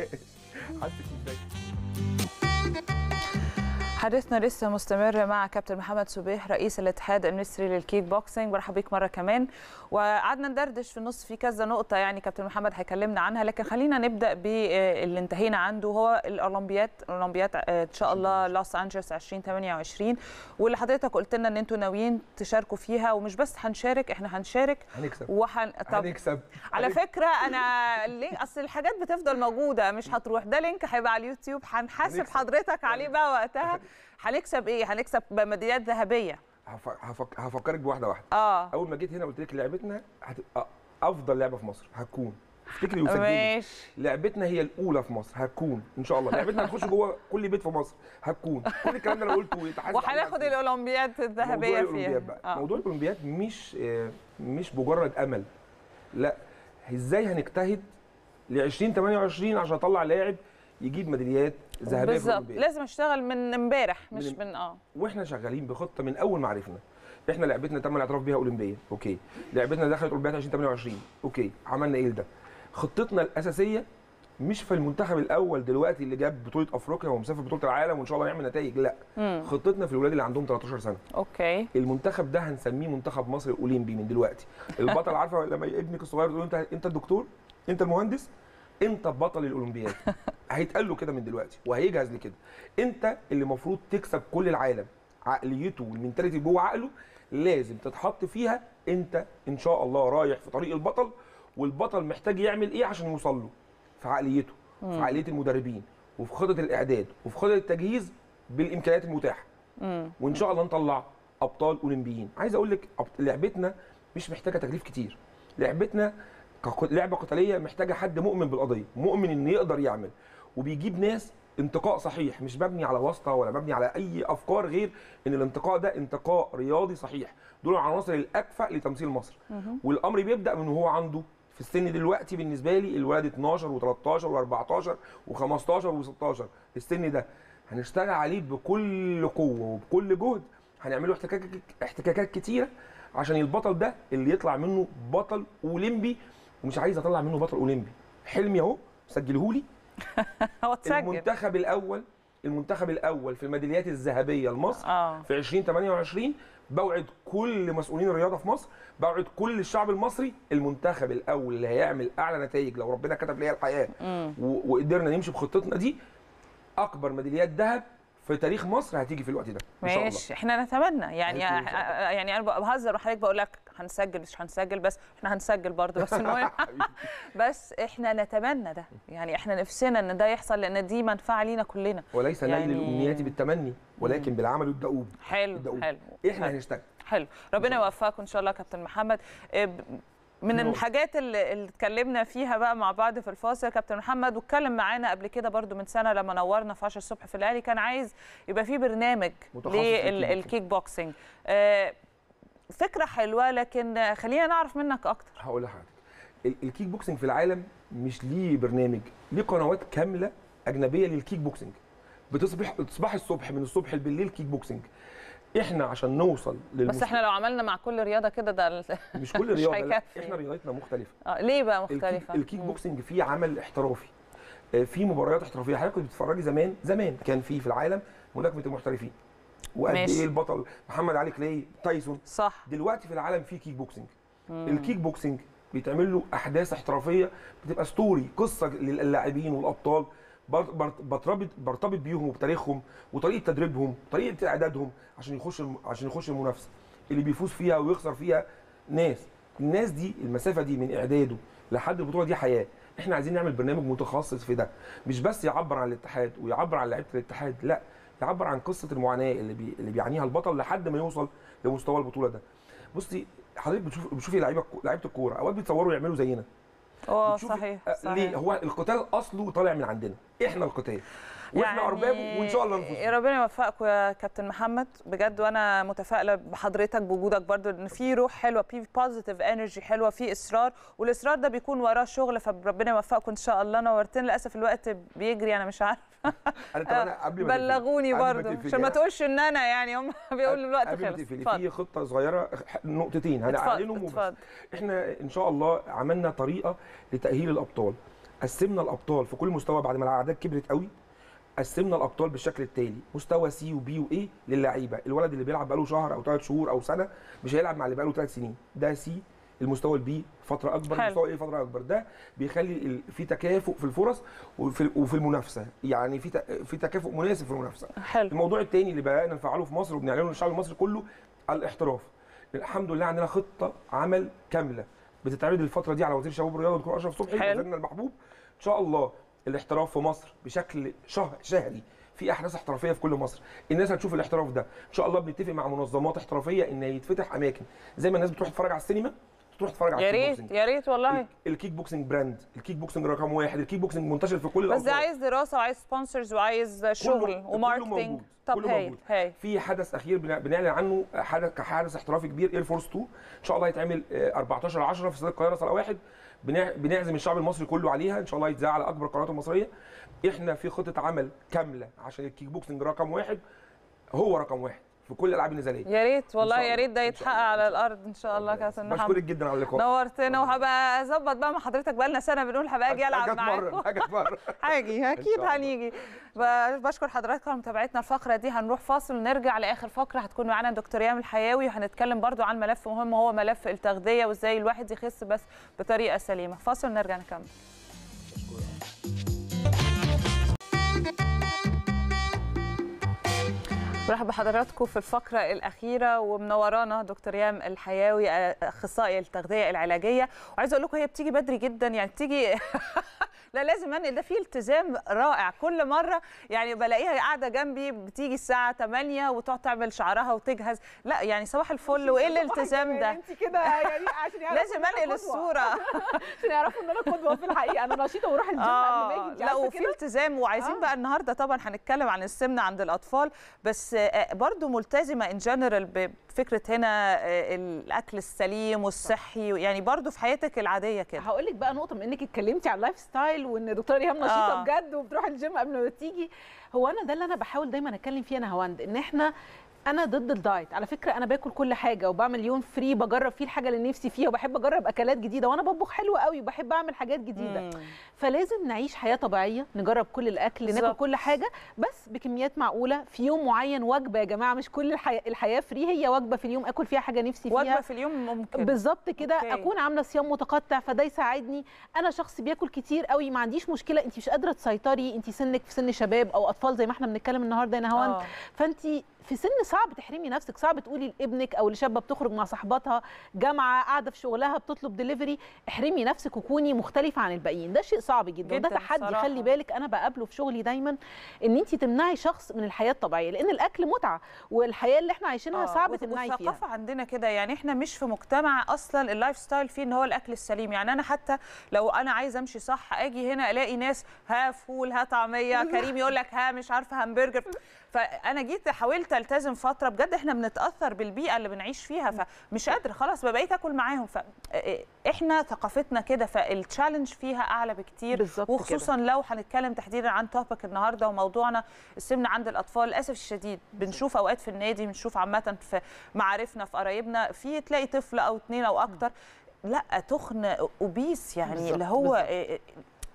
حديثنا لسه مستمر مع كابتن محمد صبيح رئيس الاتحاد المصري للكيك بوكسينج. برحب بيك مره كمان، وقعدنا ندردش في النص في كذا نقطه يعني كابتن محمد هيكلمنا عنها، لكن خلينا نبدا باللي انتهينا عنده، هو الاولمبياد ان شاء الله لوس انجلوس 2028، واللي حضرتك قلت لنا ان انتوا ناويين تشاركوا فيها. ومش بس هنشارك، احنا هنشارك هنكسب. على فكره انا ليه اصل الحاجات بتفضل موجوده مش هتروح، ده لينك هيبقى على اليوتيوب هنحاسب حضرتك عليه بقى وقتها. هنكسب ايه؟ هنكسب ميداليات ذهبيه. هفكرك بواحده واحده. اول ما جيت هنا قلت لك لعبتنا هتبقى افضل لعبه في مصر هتكون، افتكري وسجلي، لعبتنا هي الاولى في مصر هتكون ان شاء الله، لعبتنا هتخش جوه كل بيت في مصر هتكون. كل الكلام ده انا قلته ويتحاسب. وهناخد الاولمبياد الذهبيه فيها. موضوع الاولمبياد مش مجرد امل، لا، ازاي هنجتهد ل 2028 عشان اطلع لاعب يجيب ميداليات ذهبيه. بالظبط، لازم اشتغل من امبارح مش من واحنا شغالين بخطه من اول ما عرفنا. احنا لعبتنا تم الاعتراف بيها اولمبيه، اوكي. لعبتنا دخلت اولمبياد 2028، اوكي. عملنا ايه ده؟ خطتنا الاساسيه مش في المنتخب الاول دلوقتي اللي جاب بطوله افريقيا ومسافر بطوله العالم وان شاء الله نعمل نتائج، لا. خطتنا في الاولاد اللي عندهم 13 سنه. اوكي. المنتخب ده هنسميه منتخب مصر الاولمبي من دلوقتي. البطل عارفه لما ابنك الصغير يقول انت الدكتور، انت المهندس، انت بطل الاولمبياد. هيتقال له كده من دلوقتي وهيجهز لكده. انت اللي المفروض تكسب كل العالم. عقليته والمنتاليتي جوه عقله لازم تتحط فيها، انت ان شاء الله رايح في طريق البطل، والبطل محتاج يعمل ايه عشان يوصل له؟ في عقليته، في عقليه المدربين، وفي خطه الاعداد، وفي خطه التجهيز بالامكانيات المتاحه. وان شاء الله نطلع ابطال اولمبيين. عايز اقول لك لعبتنا مش محتاجه تكليف كتير. لعبتنا لعبه قتاليه محتاجه حد مؤمن بالقضيه، مؤمن ان يقدر يعمل، وبيجيب ناس انتقاء صحيح، مش مبني على واسطه ولا مبني على اي افكار غير ان الانتقاء ده انتقاء رياضي صحيح. دول العناصر الاكفأ لتمثيل مصر. والامر بيبدا من هو عنده في السن دلوقتي بالنسبه لي الولد 12 و13 و14 و15 و16، السن ده هنشتغل عليه بكل قوه وبكل جهد، هنعمل له احتكاكات كتيره عشان البطل ده اللي يطلع منه بطل اولمبي. ومش عايز اطلع منه بطل اولمبي، حلمي اهو سجلهولي. المنتخب الاول في الميداليات الذهبيه لمصر في 2028. بوعد كل مسؤولين الرياضه في مصر، بوعد كل الشعب المصري، المنتخب الاول اللي هيعمل اعلى نتائج لو ربنا كتب ليا الحياه وقدرنا نمشي بخطتنا دي، اكبر ميداليات ذهب في تاريخ مصر هتيجي في الوقت ده ان شاء الله. ماشي، احنا نتمنى يعني انا بهزر وحضرتك بقول لك هنسجل مش هنسجل، بس احنا هنسجل برضه، بس المهم بس احنا نتمنى ده، يعني احنا نفسنا ان ده يحصل لان دي منفعه لينا كلنا. وليس نيل الامنيات بالتمني ولكن بالعمل والدؤوب. حلو الدؤوب. حلو احنا هنشتغل. حلو، ربنا يوفقك ان شاء الله يا كابتن محمد. من الحاجات اللي اتكلمنا فيها بقى مع بعض في الفاصل كابتن محمد، واتكلم معانا قبل كده برضو من سنه لما نورنا في 10 الصبح في الاهلي، كان عايز يبقى في برنامج للكيك بوكسنج. فكره حلوه، لكن خلينا نعرف منك اكتر. هقول لحضرتك الكيك بوكسنج في العالم مش ليه برنامج، ليه قنوات كامله اجنبيه للكيك بوكسنج، بتصبح الصبح من الصبح بالليل كيك بوكسنج. احنا عشان نوصل بس احنا لو عملنا مع كل رياضه كده ده مش كل رياضه لا. احنا رياضتنا مختلفه. ليه بقى مختلفه؟ الكيك بوكسنج فيه عمل احترافي، فيه مباريات احترافيه. حضرتك كنت بتتفرجي زمان كان في العالم ملاكمه المحترفين، وقد ايه البطل محمد علي كلاي تايسون، صح؟ دلوقتي في العالم في كيك بوكسنج. الكيك بوكسنج بيتعمل له احداث احترافيه، بتبقى ستوري، قصه للاعبين والابطال، برتبط بيهم وبتاريخهم وطريقه تدريبهم وطريقه اعدادهم عشان يخش المنافسه. اللي بيفوز فيها ويخسر فيها ناس، الناس دي المسافه دي من اعداده لحد البطوله دي حياه. احنا عايزين نعمل برنامج متخصص في ده، مش بس يعبر عن الاتحاد ويعبر عن لعيبه الاتحاد، لا، يعبر عن قصه المعاناه اللي بيعانيها البطل لحد ما يوصل لمستوى البطوله ده. بصي حضرتك بتشوفي لعيبه الكوره اوقات بيتصوروا يعملوا زينا. صحيح. ليه؟ هو القتال اصله طالع من عندنا، احنا القتال واحنا اربابه، وان شاء الله نفوز. ربنا يوفقكم يا كابتن محمد بجد، وانا متفائله بحضرتك بوجودك برضو، ان في روح حلوه، في بوزيتيف انرجي حلوه، في اصرار، والاصرار ده بيكون وراه شغل، فربنا يوفقكم ان شاء الله. نورتنا، للاسف الوقت بيجري، انا مش عارفه. بلغوني برضو عشان ما تقولش ان انا يعني هم بيقولوا الوقت خلص. في خطه صغيره، نقطتين هنعلنهم وبس. احنا ان شاء الله عملنا طريقه لتاهيل الابطال، قسمنا الابطال في كل مستوى بعد ما الاعداد كبرت قوي. قسمنا الابطال بالشكل التالي: مستوى سي وبي واي للعيبه. الولد اللي بيلعب بقاله شهر او 3 شهور او سنه مش هيلعب مع اللي بقاله 3 سنين، ده سي. المستوى البي فتره اكبر، المستوى ايه فتره اكبر. ده بيخلي في تكافؤ في الفرص وفي المنافسه، يعني في تكافؤ مناسب في المنافسه. حلو. الموضوع الثاني اللي بدانا نفعله في مصر وبنعلنه للشعب المصري كله الاحتراف. الحمد لله عندنا خطه عمل كامله بتتعرض الفتره دي على وزير الشباب والرياضه الدكتور اشرف صبحي وزيرنا المحبوب. ان شاء الله الاحتراف في مصر بشكل شهري، في احداث احترافيه في كل مصر، الناس هتشوف الاحتراف ده. ان شاء الله بنتفق مع منظمات احترافيه ان يتفتح اماكن، زي ما الناس بتروح تتفرج على السينما تروح تتفرج على الكيك بوكسنج. يا ريت والله. الكيك بوكسنج براند، الكيك بوكسنج رقم 1، الكيك بوكسنج منتشر في كل الأوقات. بس ده عايز دراسه وعايز سبونسرز وعايز شغل وماركتنج. طب هاي في حدث اخير بنعلن عنه كحدث احترافي كبير، اير فورس 2 ان شاء الله هيتعمل 14/10 في استاد القاهره صاله 1. بنعزم الشعب المصري كله عليها ان شاء الله، يتذاع على اكبر القنوات المصريه. احنا في خطه عمل كامله عشان الكيك بوكسنج رقم 1 هو رقم 1 في كل الالعاب النزاليه. يا ريت والله، يا ريت ده يتحقق على الارض ان شاء الله. كابتن محمد بشكرك جدا على اللقاء، نورتنا. وهبقى اظبط بقى مع حضرتك، بقى لنا سنه بنقول هبقى اجي العب معاكم. هاجي اكيد، هنيجي. بشكر حضراتكم على متابعتنا الفقره دي. هنروح فاصل ونرجع لاخر فقره، هتكون معانا الدكتور ريام الحياوي، وهنتكلم برضو عن ملف مهم هو ملف التغذيه، وازاي الواحد يخس بس بطريقه سليمه. فاصل ونرجع نكمل. مرحبا بحضراتكم في الفقرة الأخيرة، ومنورانا دكتور ريام الحياوي، أخصائي التغذية العلاجية. وعايزة أقول لكم هي بتيجي بدري جدا، يعني بتيجي لا لازم انقل، ده في التزام رائع. كل مره يعني بلاقيها قاعده جنبي، بتيجي الساعه 8 وتقعد تعمل شعرها وتجهز. لا يعني صباح الفل، وايه الالتزام ده؟ انت كده يعني عشان لازم انقل الصوره عشان يعرفوا ان انا قدوه في الحقيقه، انا نشيطه وراح الجيم قبل ما اجي. لا وفي التزام، وعايزين بقى النهارده طبعا هنتكلم عن السمنه عند الاطفال، بس برضو ملتزمه ان جنرال بفكره هنا الاكل السليم والصحي، يعني برضو في حياتك العاديه كده. هقول لك بقى نقطه، بما انك اتكلمتي على اللايف ستايل وان الدكتوره ريهام نشيطه بجد وبتروح الجيم قبل ما تيجي، هو انا ده اللي انا بحاول دايما اتكلم فيه انا هوند، ان انا ضد الدايت على فكره. انا باكل كل حاجه وبعمل يوم فري بجرب فيه الحاجه اللي نفسي فيها، وبحب اجرب اكلات جديده، وانا بطبخ حلو قوي وبحب اعمل حاجات جديده. فلازم نعيش حياه طبيعيه، نجرب كل الاكل، ناكل كل حاجه بس بكميات معقوله في يوم معين. وجبه يا جماعه، مش كل الحياه فري، هي وجبه في اليوم اكل فيها حاجه نفسي فيها، وجبه في اليوم ممكن بالظبط كده. اكون عامله صيام متقطع، فده يساعدني. انا شخص بياكل كتير قوي، ما عنديش مشكله. انت مش قادره تسيطري، انت سنك في سن شباب او اطفال زي ما احنا بنتكلم النهارده هنا، فانت في سن صعب تحرمي نفسك، صعب تقولي لابنك او لشابه بتخرج مع صاحباتها، جامعه قاعده في شغلها بتطلب دليفري، احرمي نفسك وكوني مختلفه عن الباقيين. ده شيء صعب جدا وده تحدي. خلي بالك انا بقابله في شغلي دايما، ان انت تمنعي شخص من الحياه الطبيعيه، لان الاكل متعه والحياه اللي احنا عايشينها صعب تمنعي فيها. الثقافه عندنا كده، يعني احنا مش في مجتمع اصلا اللايف ستايل فيه ان هو الاكل السليم. يعني انا حتى لو انا عايزه امشي صح اجي هنا الاقي ناس ها فول ها طعميه، كريم يقول لك ها مش عارفه همبرجر. فانا جيت حاولت التزم فتره، بجد احنا بنتاثر بالبيئه اللي بنعيش فيها، فمش قادر خلاص بقيت اكل معاهم. فاحنا ثقافتنا كده، فالتشالنج فيها اعلى بكتير، وخصوصا لو هنتكلم تحديدا عن توبيك النهارده وموضوعنا السمنه عند الاطفال. للاسف الشديد بنشوف اوقات في النادي، بنشوف عامه في معارفنا في قرايبنا، في تلاقي طفل او اتنين او اكتر لا تخن اوبيس، يعني اللي هو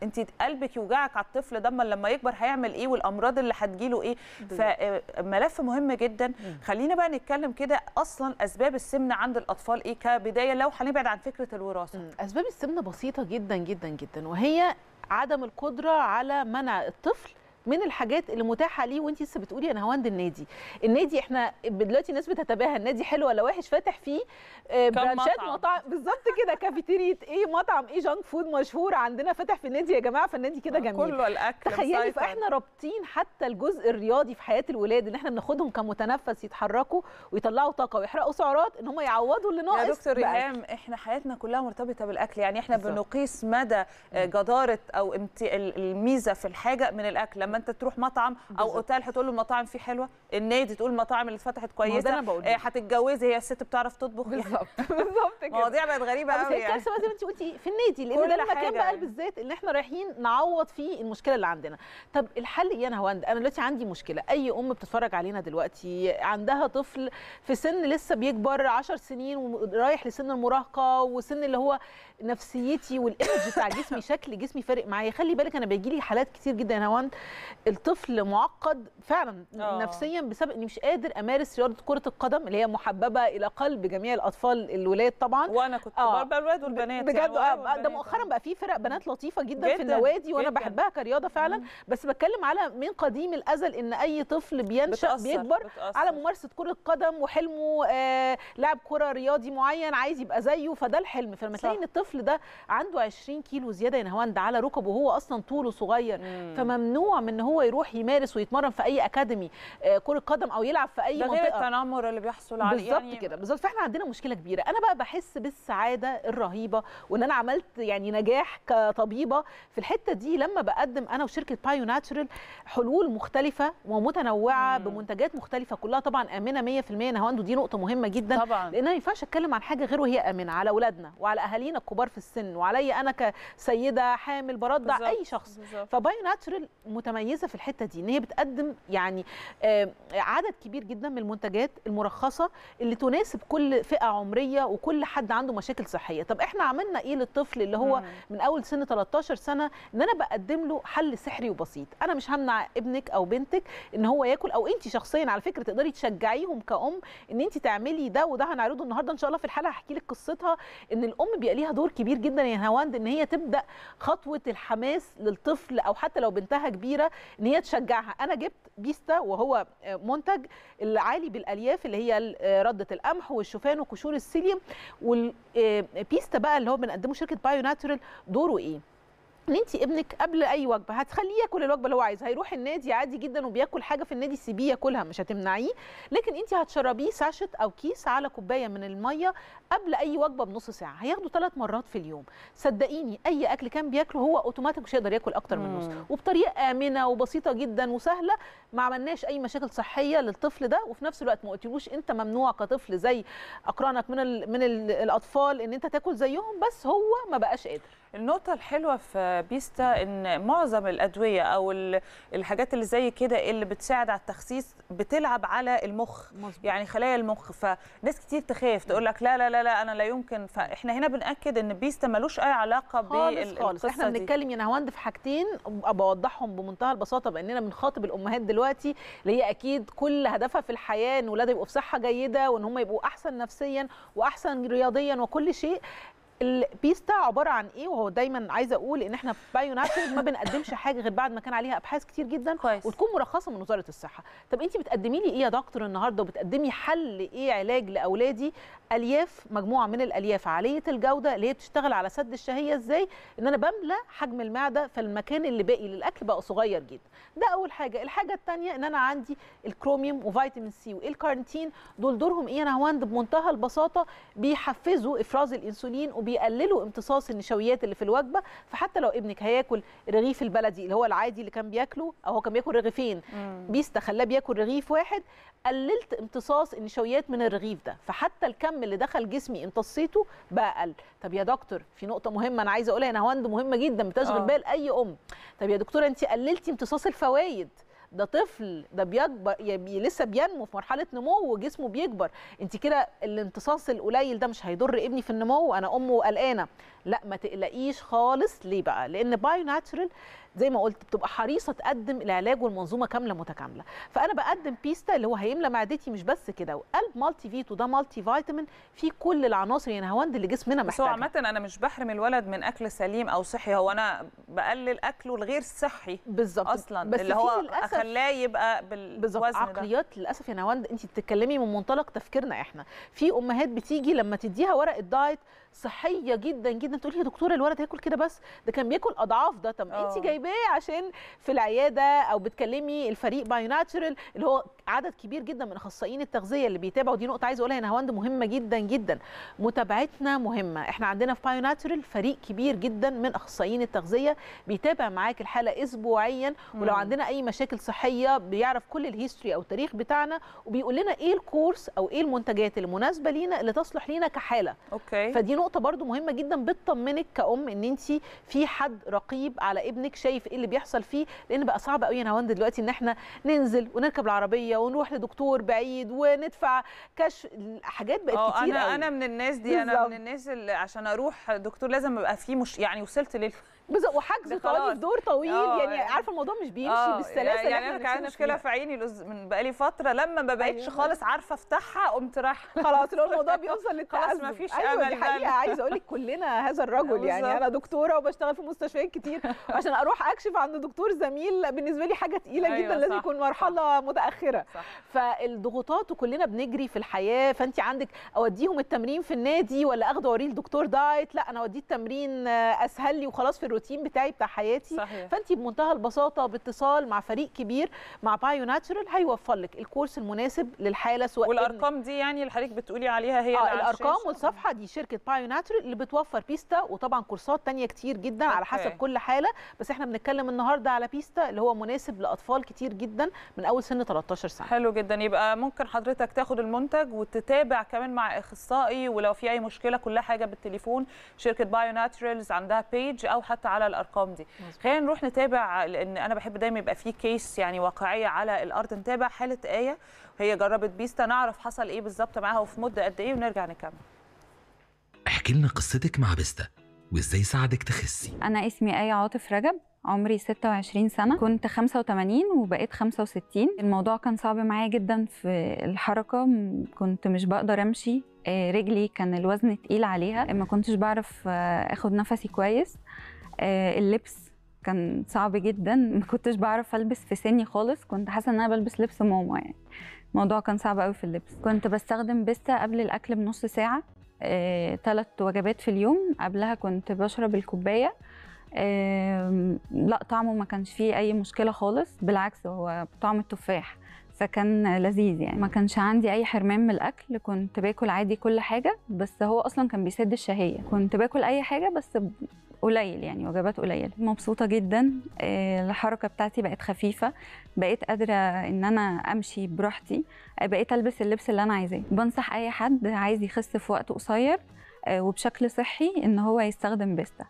انت قلبك يوجعك على الطفل ده، لما يكبر هيعمل ايه والامراض اللي هتجيله ايه. فملف مهم جدا. خلينا بقى نتكلم كده اصلا اسباب السمنه عند الاطفال ايه كبدايه، لو هنبعد عن فكره الوراثه. اسباب السمنه بسيطه جدا جدا جدا، وهي عدم القدره على منع الطفل من الحاجات اللي متاحه ليه. وانت لسه بتقولي انا هوند النادي احنا دلوقتي الناس بتتباهى النادي حلو ولا وحش، فاتح فيه برانشات مطاعم بالظبط كده، كافيتيريا ايه، مطعم ايه، جانك فود مشهور عندنا فاتح في النادي يا جماعه، فالنادي كده جميل كله الاكل. تخيلي، فاحنا رابطين حتى الجزء الرياضي في حياه الولاد، ان احنا بناخدهم كمتنفس يتحركوا ويطلعوا طاقه ويحرقوا سعرات، ان هم يعوضوا اللي ناقص. يا دكتور ريهام احنا حياتنا كلها مرتبطه بالاكل، يعني احنا بنقيس مدى جداره او الميزه في الحاجه من الاكل. لما انت تروح مطعم او اوتيل هتقول له المطاعم فيه حلوه، النادي تقول المطاعم اللي اتفتحت كويسه، هتتجوزي هي الست بتعرف تطبخ بالظبط بالظبط كده. مواضيع بقت غريبه قوي يعني. زي ما انت قلتي في النادي، لان ده المكان بقى بالذات اللي احنا رايحين نعوض فيه المشكله اللي عندنا. طب الحل ايه يا هند؟ انا دلوقتي عندي مشكله، اي ام بتتفرج علينا دلوقتي عندها طفل في سن لسه بيكبر 10 سنين ورايح لسن المراهقه، وسن اللي هو نفسيتي والايمج بتاع جسمي، شكل جسمي فارق معايا. خلي بالك انا بيجي لي حالات كتير جدا يا هند الطفل معقد فعلا نفسيا بسبب اني مش قادر امارس رياضه كره القدم اللي هي محببه الى قلب جميع الاطفال الولاد طبعا. وانا كنت بقى الولاد والبنات بجد يعني ده مؤخرا بقى في فرق بنات لطيفه جدا في النوادي، وانا بحبها كرياضه فعلا. بس بتكلم على من قديم الازل ان اي طفل بينشا بيكبر على ممارسه كره القدم، وحلمه لاعب كره رياضي معين عايز يبقى زيه، فده الحلم. فلما تلاقي ان الطفل ده عنده 20 كيلو زياده يا نهاوند على ركبه وهو اصلا طوله صغير، فممنوع من ان هو يروح يمارس ويتمرن في اي اكاديمي كره قدم او يلعب في اي منطقه، ده غير التنمر اللي بيحصل عليه بالظبط يعني كده بالظبط. فاحنا عندنا مشكله كبيره. انا بقى بحس بالسعاده الرهيبه وان انا عملت يعني نجاح كطبيبه في الحته دي، لما بقدم انا وشركه بايو ناتشورال حلول مختلفه ومتنوعه بمنتجات مختلفه، كلها طبعا امنه 100% نهاوند، ودي نقطه مهمه جدا طبعا، لان ما ينفعش اتكلم عن حاجه غير وهي امنه على اولادنا وعلى اهالينا الكبار في السن، وعلي انا كسيده حامل برضع اي شخص. فبايو ناتشورال ميزه في الحته دي، ان هي بتقدم يعني عدد كبير جدا من المنتجات المرخصه اللي تناسب كل فئه عمريه وكل حد عنده مشاكل صحيه. طب احنا عملنا ايه للطفل اللي هو من اول سن 13 سنه؟ ان انا بقدم له حل سحري وبسيط. انا مش همنع ابنك او بنتك ان هو ياكل، او انت شخصيا على فكره تقدري تشجعيهم كأم ان انت تعملي ده، وده هنعرضه النهارده ان شاء الله في الحلقه، هحكي لك قصتها ان الام بيبقى ليها دور كبير جدا يا هاوند، ان هي تبدا خطوه الحماس للطفل، او حتى لو بنتها كبيره ان هي تشجعها. انا جبت بيستا، وهو منتج العالي بالالياف اللي هي رده القمح والشوفان وقشور السيليوم. والبيستا بقى اللي هو بنقدمه شركه بايو ناتشورال دوره ايه؟ ان انت ابنك قبل اي وجبه هتخليه ياكل الوجبه اللي هو عايزها، هيروح النادي عادي جدا وبياكل حاجه في النادي سيبيه ياكلها، مش هتمنعيه، لكن انت هتشربيه ساشت او كيس على كوبايه من الميه قبل اي وجبه بنص ساعه، هياخده 3 مرات في اليوم. صدقيني اي اكل كان بياكله هو اوتوماتيك مش هيقدر ياكل اكتر من نص، وبطريقه امنه وبسيطه جدا وسهله، ما عملناش اي مشاكل صحيه للطفل ده، وفي نفس الوقت ما قلتلوش انت ممنوع كطفل زي اقرانك من الاطفال ان انت تاكل زيهم، بس هو ما بقاش قادر. النقطة الحلوة في بيستا ان معظم الأدوية او الحاجات اللي زي كده اللي بتساعد على التخسيس بتلعب على المخ، يعني خلايا المخ، فناس كتير تخاف تقول لك لا لا لا لا انا لا يمكن. فاحنا هنا بنأكد ان بيستا ملوش اي علاقة خالص. احنا بنتكلم يا نهاوند في حاجتين بوضحهم بمنتهى البساطة، باننا بنخاطب الامهات دلوقتي اللي هي اكيد كل هدفها في الحياة ان ولادها يبقوا في صحة جيدة، وان هم يبقوا احسن نفسيا واحسن رياضيا وكل شيء. البيس ده عباره عن ايه؟ وهو دايما عايزه اقول ان احنا في بايوناتيد ما بنقدمش حاجه غير بعد ما كان عليها ابحاث كتير جدا كويس. وتكون مرخصه من وزاره الصحه. طب انت بتقدمي لي ايه يا دكتور النهارده؟ وبتقدمي حل ايه علاج لاولادي الياف، مجموعه من الالياف عاليه الجوده اللي هي بتشتغل على سد الشهيه، ازاي ان انا بملى حجم المعده فالمكان اللي باقي للاكل بقى صغير جدا؟ ده اول حاجه. الحاجه الثانيه ان انا عندي الكروميوم وفيتامين سي والكارنتين، دول دورهم ايه انا هوند؟ بمنتهى البساطه بيحفزوا افراز الانسولين وبيقللوا امتصاص النشويات اللي في الوجبه، فحتى لو ابنك هياكل رغيف البلدي اللي هو العادي اللي كان بياكله، او هو كان بياكل رغيفين بيستخلاه بياكل رغيف واحد، قللت امتصاص النشويات من الرغيف ده، فحتى الكم اللي دخل جسمي امتصيته بقى اقل. طب يا دكتور في نقطه مهمه انا عايزه اقولها هنا هوند، مهمه جدا بتشغل بال اي ام. طب يا دكتوره انت قللتي امتصاص الفوائد، ده طفل ده بيكبر يعني لسه بينمو في مرحله نمو وجسمه بيكبر، انت كده الامتصاص القليل ده مش هيضر ابني في النمو، انا امه قلقانه. لا ما تقلقيش خالص. ليه بقى؟ لان بايو ناتشرال زي ما قلت بتبقى حريصه تقدم العلاج والمنظومه كامله متكامله، فانا بقدم بيستا اللي هو هيملى معدتي مش بس كده، وقلب مالتي فيتو ده مالتي فيتامين فيه كل العناصر يعني هوند اللي جسمنا محتاجها. بس عامه انا مش بحرم الولد من اكل سليم او صحي، هو انا بقلل اكله الغير صحي بالظبط اصلا، بس اللي هو خلاه يبقى بالوزن ده. عقليات للاسف يا هوند انت بتتكلمي من منطلق تفكيرنا احنا، في امهات بتيجي لما تديها ورقه دايت صحيه جدا جدا تقول لي يا دكتوره الولد هياكل كده بس، ده كان بياكل اضعاف ده. طب انت جايباه عشان في العياده او بتكلمي الفريق باي ناتشرال اللي هو عدد كبير جدا من اخصائيين التغذيه اللي بيتابعوا. دي نقطه عايزه اقولها هنا هوند مهمه جدا جدا، متابعتنا مهمه. احنا عندنا في باي ناتشرال فريق كبير جدا من اخصائيين التغذيه بيتابع معاك الحاله اسبوعيا، ولو عندنا اي مشاكل صحيه بيعرف كل الهيستوري او التاريخ بتاعنا، وبيقول لنا ايه الكورس او ايه المنتجات المناسبه لينا اللي تصلح لينا كحاله. اوكي. فدي نقطه برده مهمه جدا بتطمنك كأم ان انت في حد رقيب على ابنك شايف ايه اللي بيحصل فيه، لان بقى صعب قوي يا هوند دلوقتي ان احنا ننزل ونركب العربيه ونروح لدكتور بعيد وندفع كشف، حاجات بقت كتير. انا من الناس دي بالزبط. انا من الناس اللي عشان اروح دكتور لازم ابقى فيه مش يعني وصلت لل وحجز طويل دور طويل يعني عارفه الموضوع مش بيمشي بالسلاسه. يعني انا كان عندي مشكله في عيني من بقالي فتره، لما ما بقتش خالص عارفه افتحها قمت رايحه خلاص الموضوع بيوصل للتعذب، خلاص مفيش امل. الحقيقه عايزه اقول لك كلنا هذا الرجل، يعني انا دكتوره وبشتغل في مستشفيات كتير، عشان اروح اكشف عند دكتور زميل بالنسبه لي حاجه ثقيله جدا، لازم يكون مرحله متاخره. فالضغوطات وكلنا بنجري في الحياه، فانت عندك اوديهم التمرين في النادي ولا اخده اوريه لدكتور دايت، لا انا اوديه التمرين اسهل لي وخلاص في الروتين بتاعي بتاع حياتي. صحيح. فانت بمنتهى البساطه باتصال مع فريق كبير مع بايو ناتشرال هيوفر لك الكورس المناسب للحاله. سواء والارقام دي يعني اللي حضرتك بتقولي عليها هي الارقام والصفحه دي شركه بايو ناتشرال اللي بتوفر بيستا، وطبعا كورسات ثانيه كتير جدا على حسب كل حاله، بس احنا بنتكلم النهارده على بيستا اللي هو مناسب لاطفال كتير جدا من اول سن 13 سنه. حلو جدا. يبقى ممكن حضرتك تاخد المنتج وتتابع كمان مع اخصائي، ولو في اي مشكله كلها حاجه بالتليفون، شركه بايو ناتشرالز عندها بيج او حتى على الارقام دي. خلينا نروح نتابع، لان انا بحب دايما يبقى في كيس يعني واقعيه على الارض، نتابع حاله ايه هي جربت بيستا، نعرف حصل ايه بالظبط معاها وفي مده قد ايه، ونرجع نكمل. احكي لنا قصتك مع بيستا وازاي ساعدك تخسي. انا اسمي ايه عاطف رجب، عمري 26 سنه، كنت 85 وبقيت 65. الموضوع كان صعب معايا جدا في الحركه، كنت مش بقدر امشي، رجلي كان الوزن تقيل عليها، ما كنتش بعرف اخد نفسي كويس، اللبس كان صعب جدا، ما كنتش بعرف البس في سني خالص، كنت حاسه ان انا بلبس لبس ماما، يعني الموضوع كان صعب قوي في اللبس. كنت بستخدم بيستا قبل الاكل بنص ساعه، 3 وجبات في اليوم، قبلها كنت بشرب الكوبايه. لا طعمه ما كانش فيه اي مشكله خالص، بالعكس هو طعم التفاح، فكان لذيذ يعني. ما كانش عندي اي حرمان من الاكل، كنت باكل عادي كل حاجه، بس هو اصلا كان بيسد الشهيه، كنت باكل اي حاجه بس قليل يعني وجبات قليله. مبسوطه جدا، الحركه بتاعتي بقت خفيفه، بقيت قادره ان انا امشي براحتي، بقيت البس اللبس اللي انا عايزاه. بنصح اي حد عايز يخس في وقت قصير وبشكل صحي ان هو يستخدم بيستا.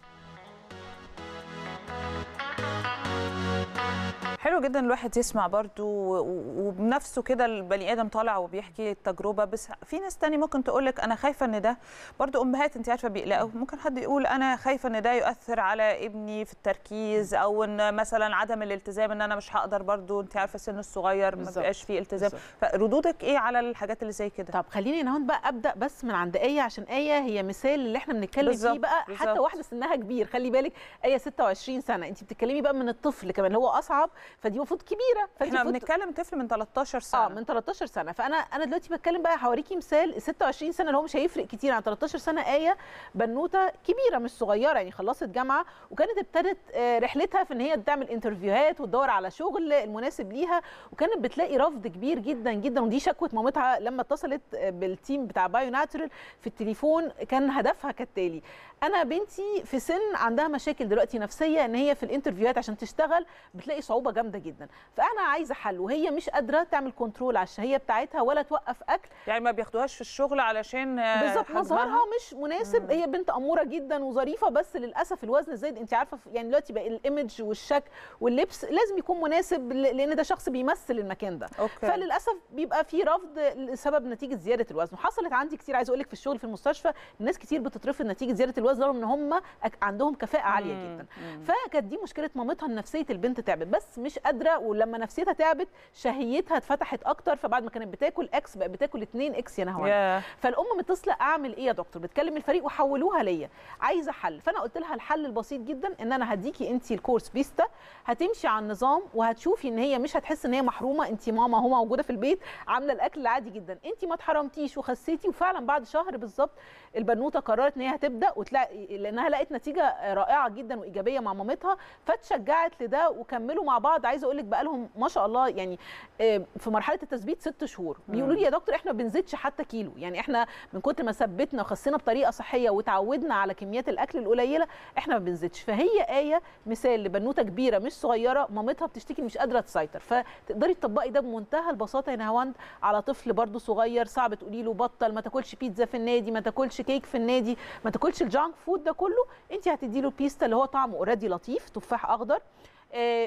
حلو جدا الواحد يسمع برضو وبنفسه كده البني ادم طالع وبيحكي التجربه. بس في ناس تاني ممكن تقول لك انا خايفه ان ده، برضو امهات انت عارفه بيقلقوا، ممكن حد يقول انا خايفه ان ده يؤثر على ابني في التركيز، او ان مثلا عدم الالتزام، ان انا مش هقدر، برضو انت عارفه سن الصغير ما بقاش فيه التزام. فردودك ايه على الحاجات اللي زي كده؟ طب خليني هنا بقى ابدا بس من عند ايه، عشان ايه هي مثال اللي احنا بنتكلم فيه بقى، حتى واحده سنها كبير، خلي بالك ايه 26 سنه، انت بتتكلمي بقى من الطفل كمان هو اصعب، فدي المفروض كبيره، احنا بنتكلم طفل من 13 سنه من 13 سنه. فانا دلوقتي بتكلم بقى هوريكي مثال 26 سنه اللي هو مش هيفرق كتير عن 13 سنه، ايه بنوته كبيره مش صغيره، يعني خلصت جامعه وكانت ابتدت رحلتها في ان هي تعمل انترفيوهات وتدور على شغل المناسب ليها، وكانت بتلاقي رفض كبير جدا جدا، ودي شكوه مامتها لما اتصلت بالتيم بتاع بايو ناتشورال في التليفون. كان هدفها كالتالي: انا بنتي في سن عندها مشاكل دلوقتي نفسيه، ان هي في الانترفيوهات عشان تشتغل بتلاقي صعوبه جامده جدا، فانا عايزه حل، وهي مش قادره تعمل كنترول على الشهيه بتاعتها ولا توقف اكل، يعني ما بياخدوهاش في الشغل علشان بالظبط مظهرها مش مناسب. هي بنت اموره جدا وظريفه، بس للاسف الوزن زايد، انت عارفه يعني دلوقتي بقى الايمج والشكل واللبس لازم يكون مناسب، لان ده شخص بيمثل المكان ده. فللاسف بيبقى في رفض لسبب نتيجه زياده الوزن، وحصلت عندي كتير، عايزه اقول لك في الشغل في المستشفى ناس كتير بتترفض نتيجه زياده الوزن رغم ان هم عندهم كفاءه عاليه جدا. فكانت دي مشكله مامتها، نفسيه البنت تعبت بس مش قادره، ولما نفسيتها تعبت شهيتها اتفتحت اكتر، فبعد ما كانت بتاكل اكس بقى بتاكل 2 اكس، يا نهار. فالام متصله اعمل ايه يا دكتور؟ بتكلم الفريق وحولوها ليا، عايزه حل. فانا قلت لها الحل البسيط جدا، ان انا هديكي انت الكورس بيستا، هتمشي على النظام وهتشوفي ان هي مش هتحس ان هي محرومه، انت ماما هو موجوده في البيت عامله الاكل العادي جدا، انت ما اتحرمتيش وخسيتي. وفعلا بعد شهر بالظبط البنوته قررت ان هي هتبدا، لانها لقت نتيجه رائعه جدا وايجابيه مع مامتها، فتشجعت لده وكملوا مع بعض. عايزه اقول لك بقى لهم ما شاء الله يعني في مرحله التثبيت 6 شهور، بيقولوا لي يا دكتور احنا ما بنزيدش حتى كيلو، يعني احنا من كتر ما ثبتنا وخسينا بطريقه صحيه وتعودنا على كميات الاكل القليله احنا ما بنزيدش. فهي ايه مثال لبنوته كبيره مش صغيره، مامتها بتشتكي مش قادره تسيطر، فتقدري تطبقي ده بمنتهى البساطه يا هوند على طفل برده صغير. صعب تقولي له بطل ما تاكلش بيتزا في النادي، ما تاكلش كيك في النادي، ما تاكلش الجانك فود ده كله، انت هتدي له بيستا اللي هو طعمه اوريدي لطيف، تفاح اخضر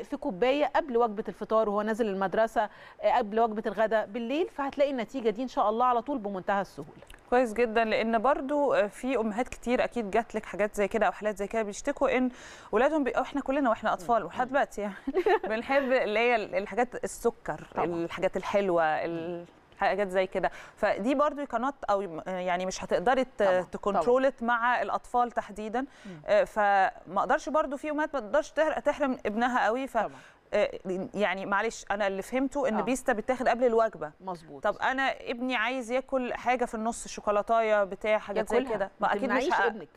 في كوبايه قبل وجبه الفطار وهو نازل المدرسه، قبل وجبه الغداء بالليل، فهتلاقي النتيجه دي ان شاء الله على طول بمنتهى السهوله. كويس جدا، لان برضو في امهات كتير اكيد جات لك حاجات زي كده او حالات زي كده، بيشتكوا ان اولادهم احنا كلنا واحنا اطفال ولحد دلوقتي يعني بنحب اللي هي الحاجات السكر طبعا، الحاجات الحلوه، حاجات زي كده، فدي برضو قناه او يعني مش هتقدري تكنترولت مع الاطفال تحديدا. فما اقدرش برضو، في امهات ما تقدرش تحرم ابنها قوي، ف يعني معلش انا اللي فهمته ان بيستا بتاخد قبل الوجبه مظبوط. طب انا ابني عايز ياكل حاجه في النص، شوكولاتايه بتاع حاجات زي كده، ما اكيد مش ابنك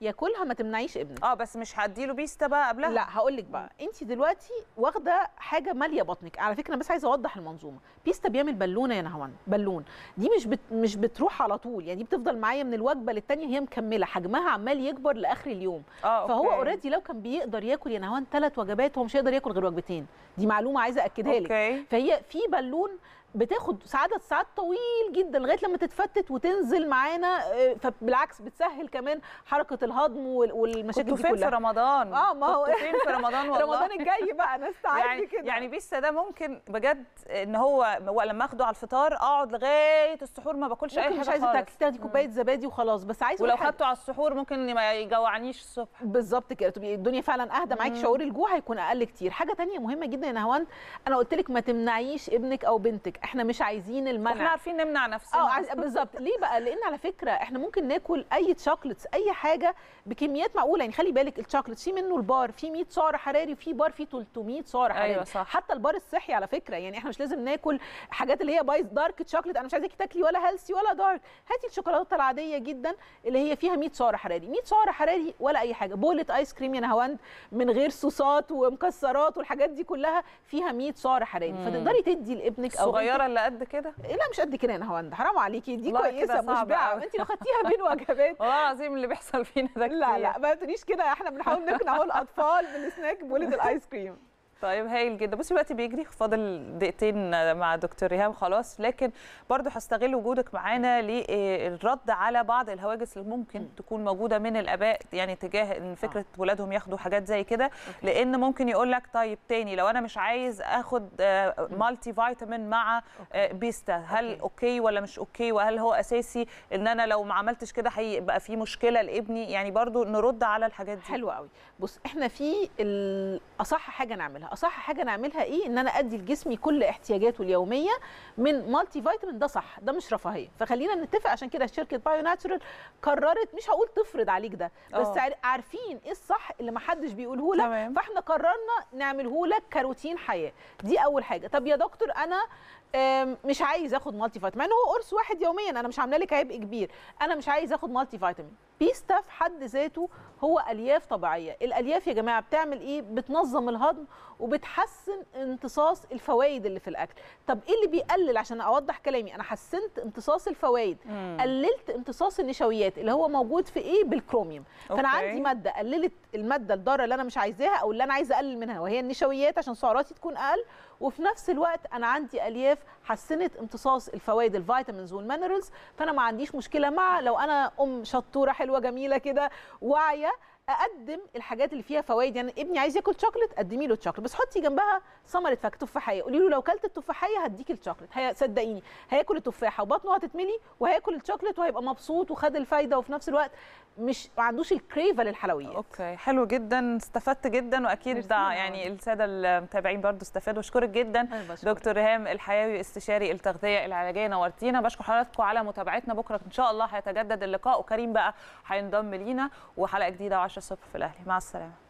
ياكلها، ما تمنعيش ابنك بس مش هديله بيستا بقى قبلها. لا هقول لك بقى، انت دلوقتي واخده حاجه ماليه بطنك. على فكره بس عايزه اوضح المنظومه، بيستا بيعمل بالونه يا نهوان، بالون دي مش بتروح على طول، يعني دي بتفضل معايا من الوجبه للتانيه، هي مكمله حجمها عمال يكبر لاخر اليوم. فهو اوريدي لو كان بيقدر ياكل يا نهوان 3 وجبات، هو مش هيقدر ياكل غير وجبتين، دي معلومه عايزه اكدها لك. فهي في بالون بتاخد عدد ساعات طويل جدا لغايه لما تتفتت وتنزل معانا، فبالعكس بتسهل كمان حركه الهضم والمشاكل دي كلها. كنت فين في رمضان؟ ما هو كنت فين في رمضان والله رمضان الجاي بقى انا استعدت يعني كده، يعني بيستا ده ممكن بجد ان هو لما اخده على الفطار اقعد لغايه السحور ما باكلش اي حاجه خالص، مش عايزه تاكلي كوبايه زبادي وخلاص. بس عايزه، ولو خدته على السحور ممكن ما يجوعنيش الصبح. بالظبط كده، تبقي الدنيا فعلا اهدى معاكي، شعور الجوع هيكون اقل كتير. حاجه ثانيه مهمه جدا يا نهوان، انا قلت لك ما تمنعيش ابنك او بنتك، احنا مش عايزين المنع، احنا عارفين نمنع نفسنا. بالظبط. ليه بقى؟ لان على فكره احنا ممكن ناكل اي شوكليتس، اي حاجه بكميات معقوله، يعني خلي بالك الشوكليت في منه البار في 100 سعر حراري، وفي بار في 300 سعر حراري. أيوة صح. حتى البار الصحي على فكره، يعني احنا مش لازم ناكل حاجات اللي هي بايظ دارك شوكليت، انا مش عايزاكي تاكلي ولا هيلثي ولا دارك، هاتي الشوكولاته العاديه جدا اللي هي فيها 100 سعر حراري، 100 سعر حراري ولا اي حاجه. بوله ايس كريم يا نهاوند من غير صوصات ومكسرات والحاجات دي كلها فيها 100 سعر حراري، فتقدري تدي لابنك او صغيره اللي قد كده. لا مش قد كده يا نهاوند، حرام عليكي، دي كويسه مشبعه، انت لو خدتيها بين وجبات والله العظيم اللي بيحصل فينا ده كتير. لا ما تقوليش كده، احنا بنحاول نقنع اهو الاطفال بالسناك بولد الايس كريم. طيب هايل جدا. بصي الوقت بيجري، فاضل دقيقتين مع دكتور ريهام خلاص، لكن برضه هستغل وجودك معانا للرد على بعض الهواجس اللي ممكن تكون موجوده من الاباء يعني تجاه ان فكره ولادهم ياخدوا حاجات زي كده، لان ممكن يقول لك طيب تاني لو انا مش عايز اخد مالتي فيتامين مع بيستا، هل اوكي ولا مش اوكي؟ وهل هو اساسي ان انا لو ما عملتش كده هيبقى في مشكله لابني؟ يعني برضه نرد على الحاجات دي. حلو قوي. بص احنا في اصح حاجه نعملها، اصح حاجه نعملها ايه؟ ان انا ادي لجسمي كل احتياجاته اليوميه من مالتي فيتامين، ده صح، ده مش رفاهيه. فخلينا نتفق، عشان كده شركه بايو ناتشورال قررت، مش هقول تفرض عليك ده، بس عارفين ايه الصح اللي ما حدش بيقوله لك، فاحنا قررنا نعمله لك كروتين حياه. دي اول حاجه. طب يا دكتور انا مش عايز اخد مالتي فيتامين، هو قرص واحد يوميا، انا مش عامله لك عبء كبير، انا مش عايز اخد مالتي فيتامين. بيستا في حد ذاته هو الياف طبيعيه. الالياف يا جماعه بتعمل ايه؟ بتنظم الهضم وبتحسن امتصاص الفوائد اللي في الاكل. طب ايه اللي بيقلل؟ عشان اوضح كلامي، انا حسنت امتصاص الفوائد، قللت امتصاص النشويات اللي هو موجود في ايه؟ بالكروميوم. فانا عندي ماده قللت الماده الضاره اللي انا مش عايزاها او اللي انا عايزه اقلل منها، وهي النشويات عشان سعراتي تكون اقل، وفي نفس الوقت انا عندي الياف حسنت امتصاص الفوائد الفيتامينز والمينرالز. فانا ما عنديش مشكله مع لو انا ام شطوره حلوه جميله كده واعيه اقدم الحاجات اللي فيها فوائد. يعني ابني عايز ياكل شوكليت، قدمي له الشوكليت، بس حطي جنبها ثمره فاكهه، تفاحيه. قولي له لو كلت التفاحيه هديك الشوكليت، صدقيني هياكل التفاحه وبطنه هتتملي وهياكل الشوكليت وهيبقى مبسوط وخد الفايده، وفي نفس الوقت مش ما عندوش الكريفه للحلويات. اوكي حلو جدا، استفدت جدا، واكيد يعني الساده المتابعين برضو استفادوا. واشكرك جدا دكتور ريهام الحياوي استشاري التغذيه العلاجيه، نورتينا. بشكر حضراتكم على متابعتنا. بكره ان شاء الله هيتجدد اللقاء، وكريم بقى هينضم لينا وحلقه جديده 10 الصبح في الأهلي. مع السلامه.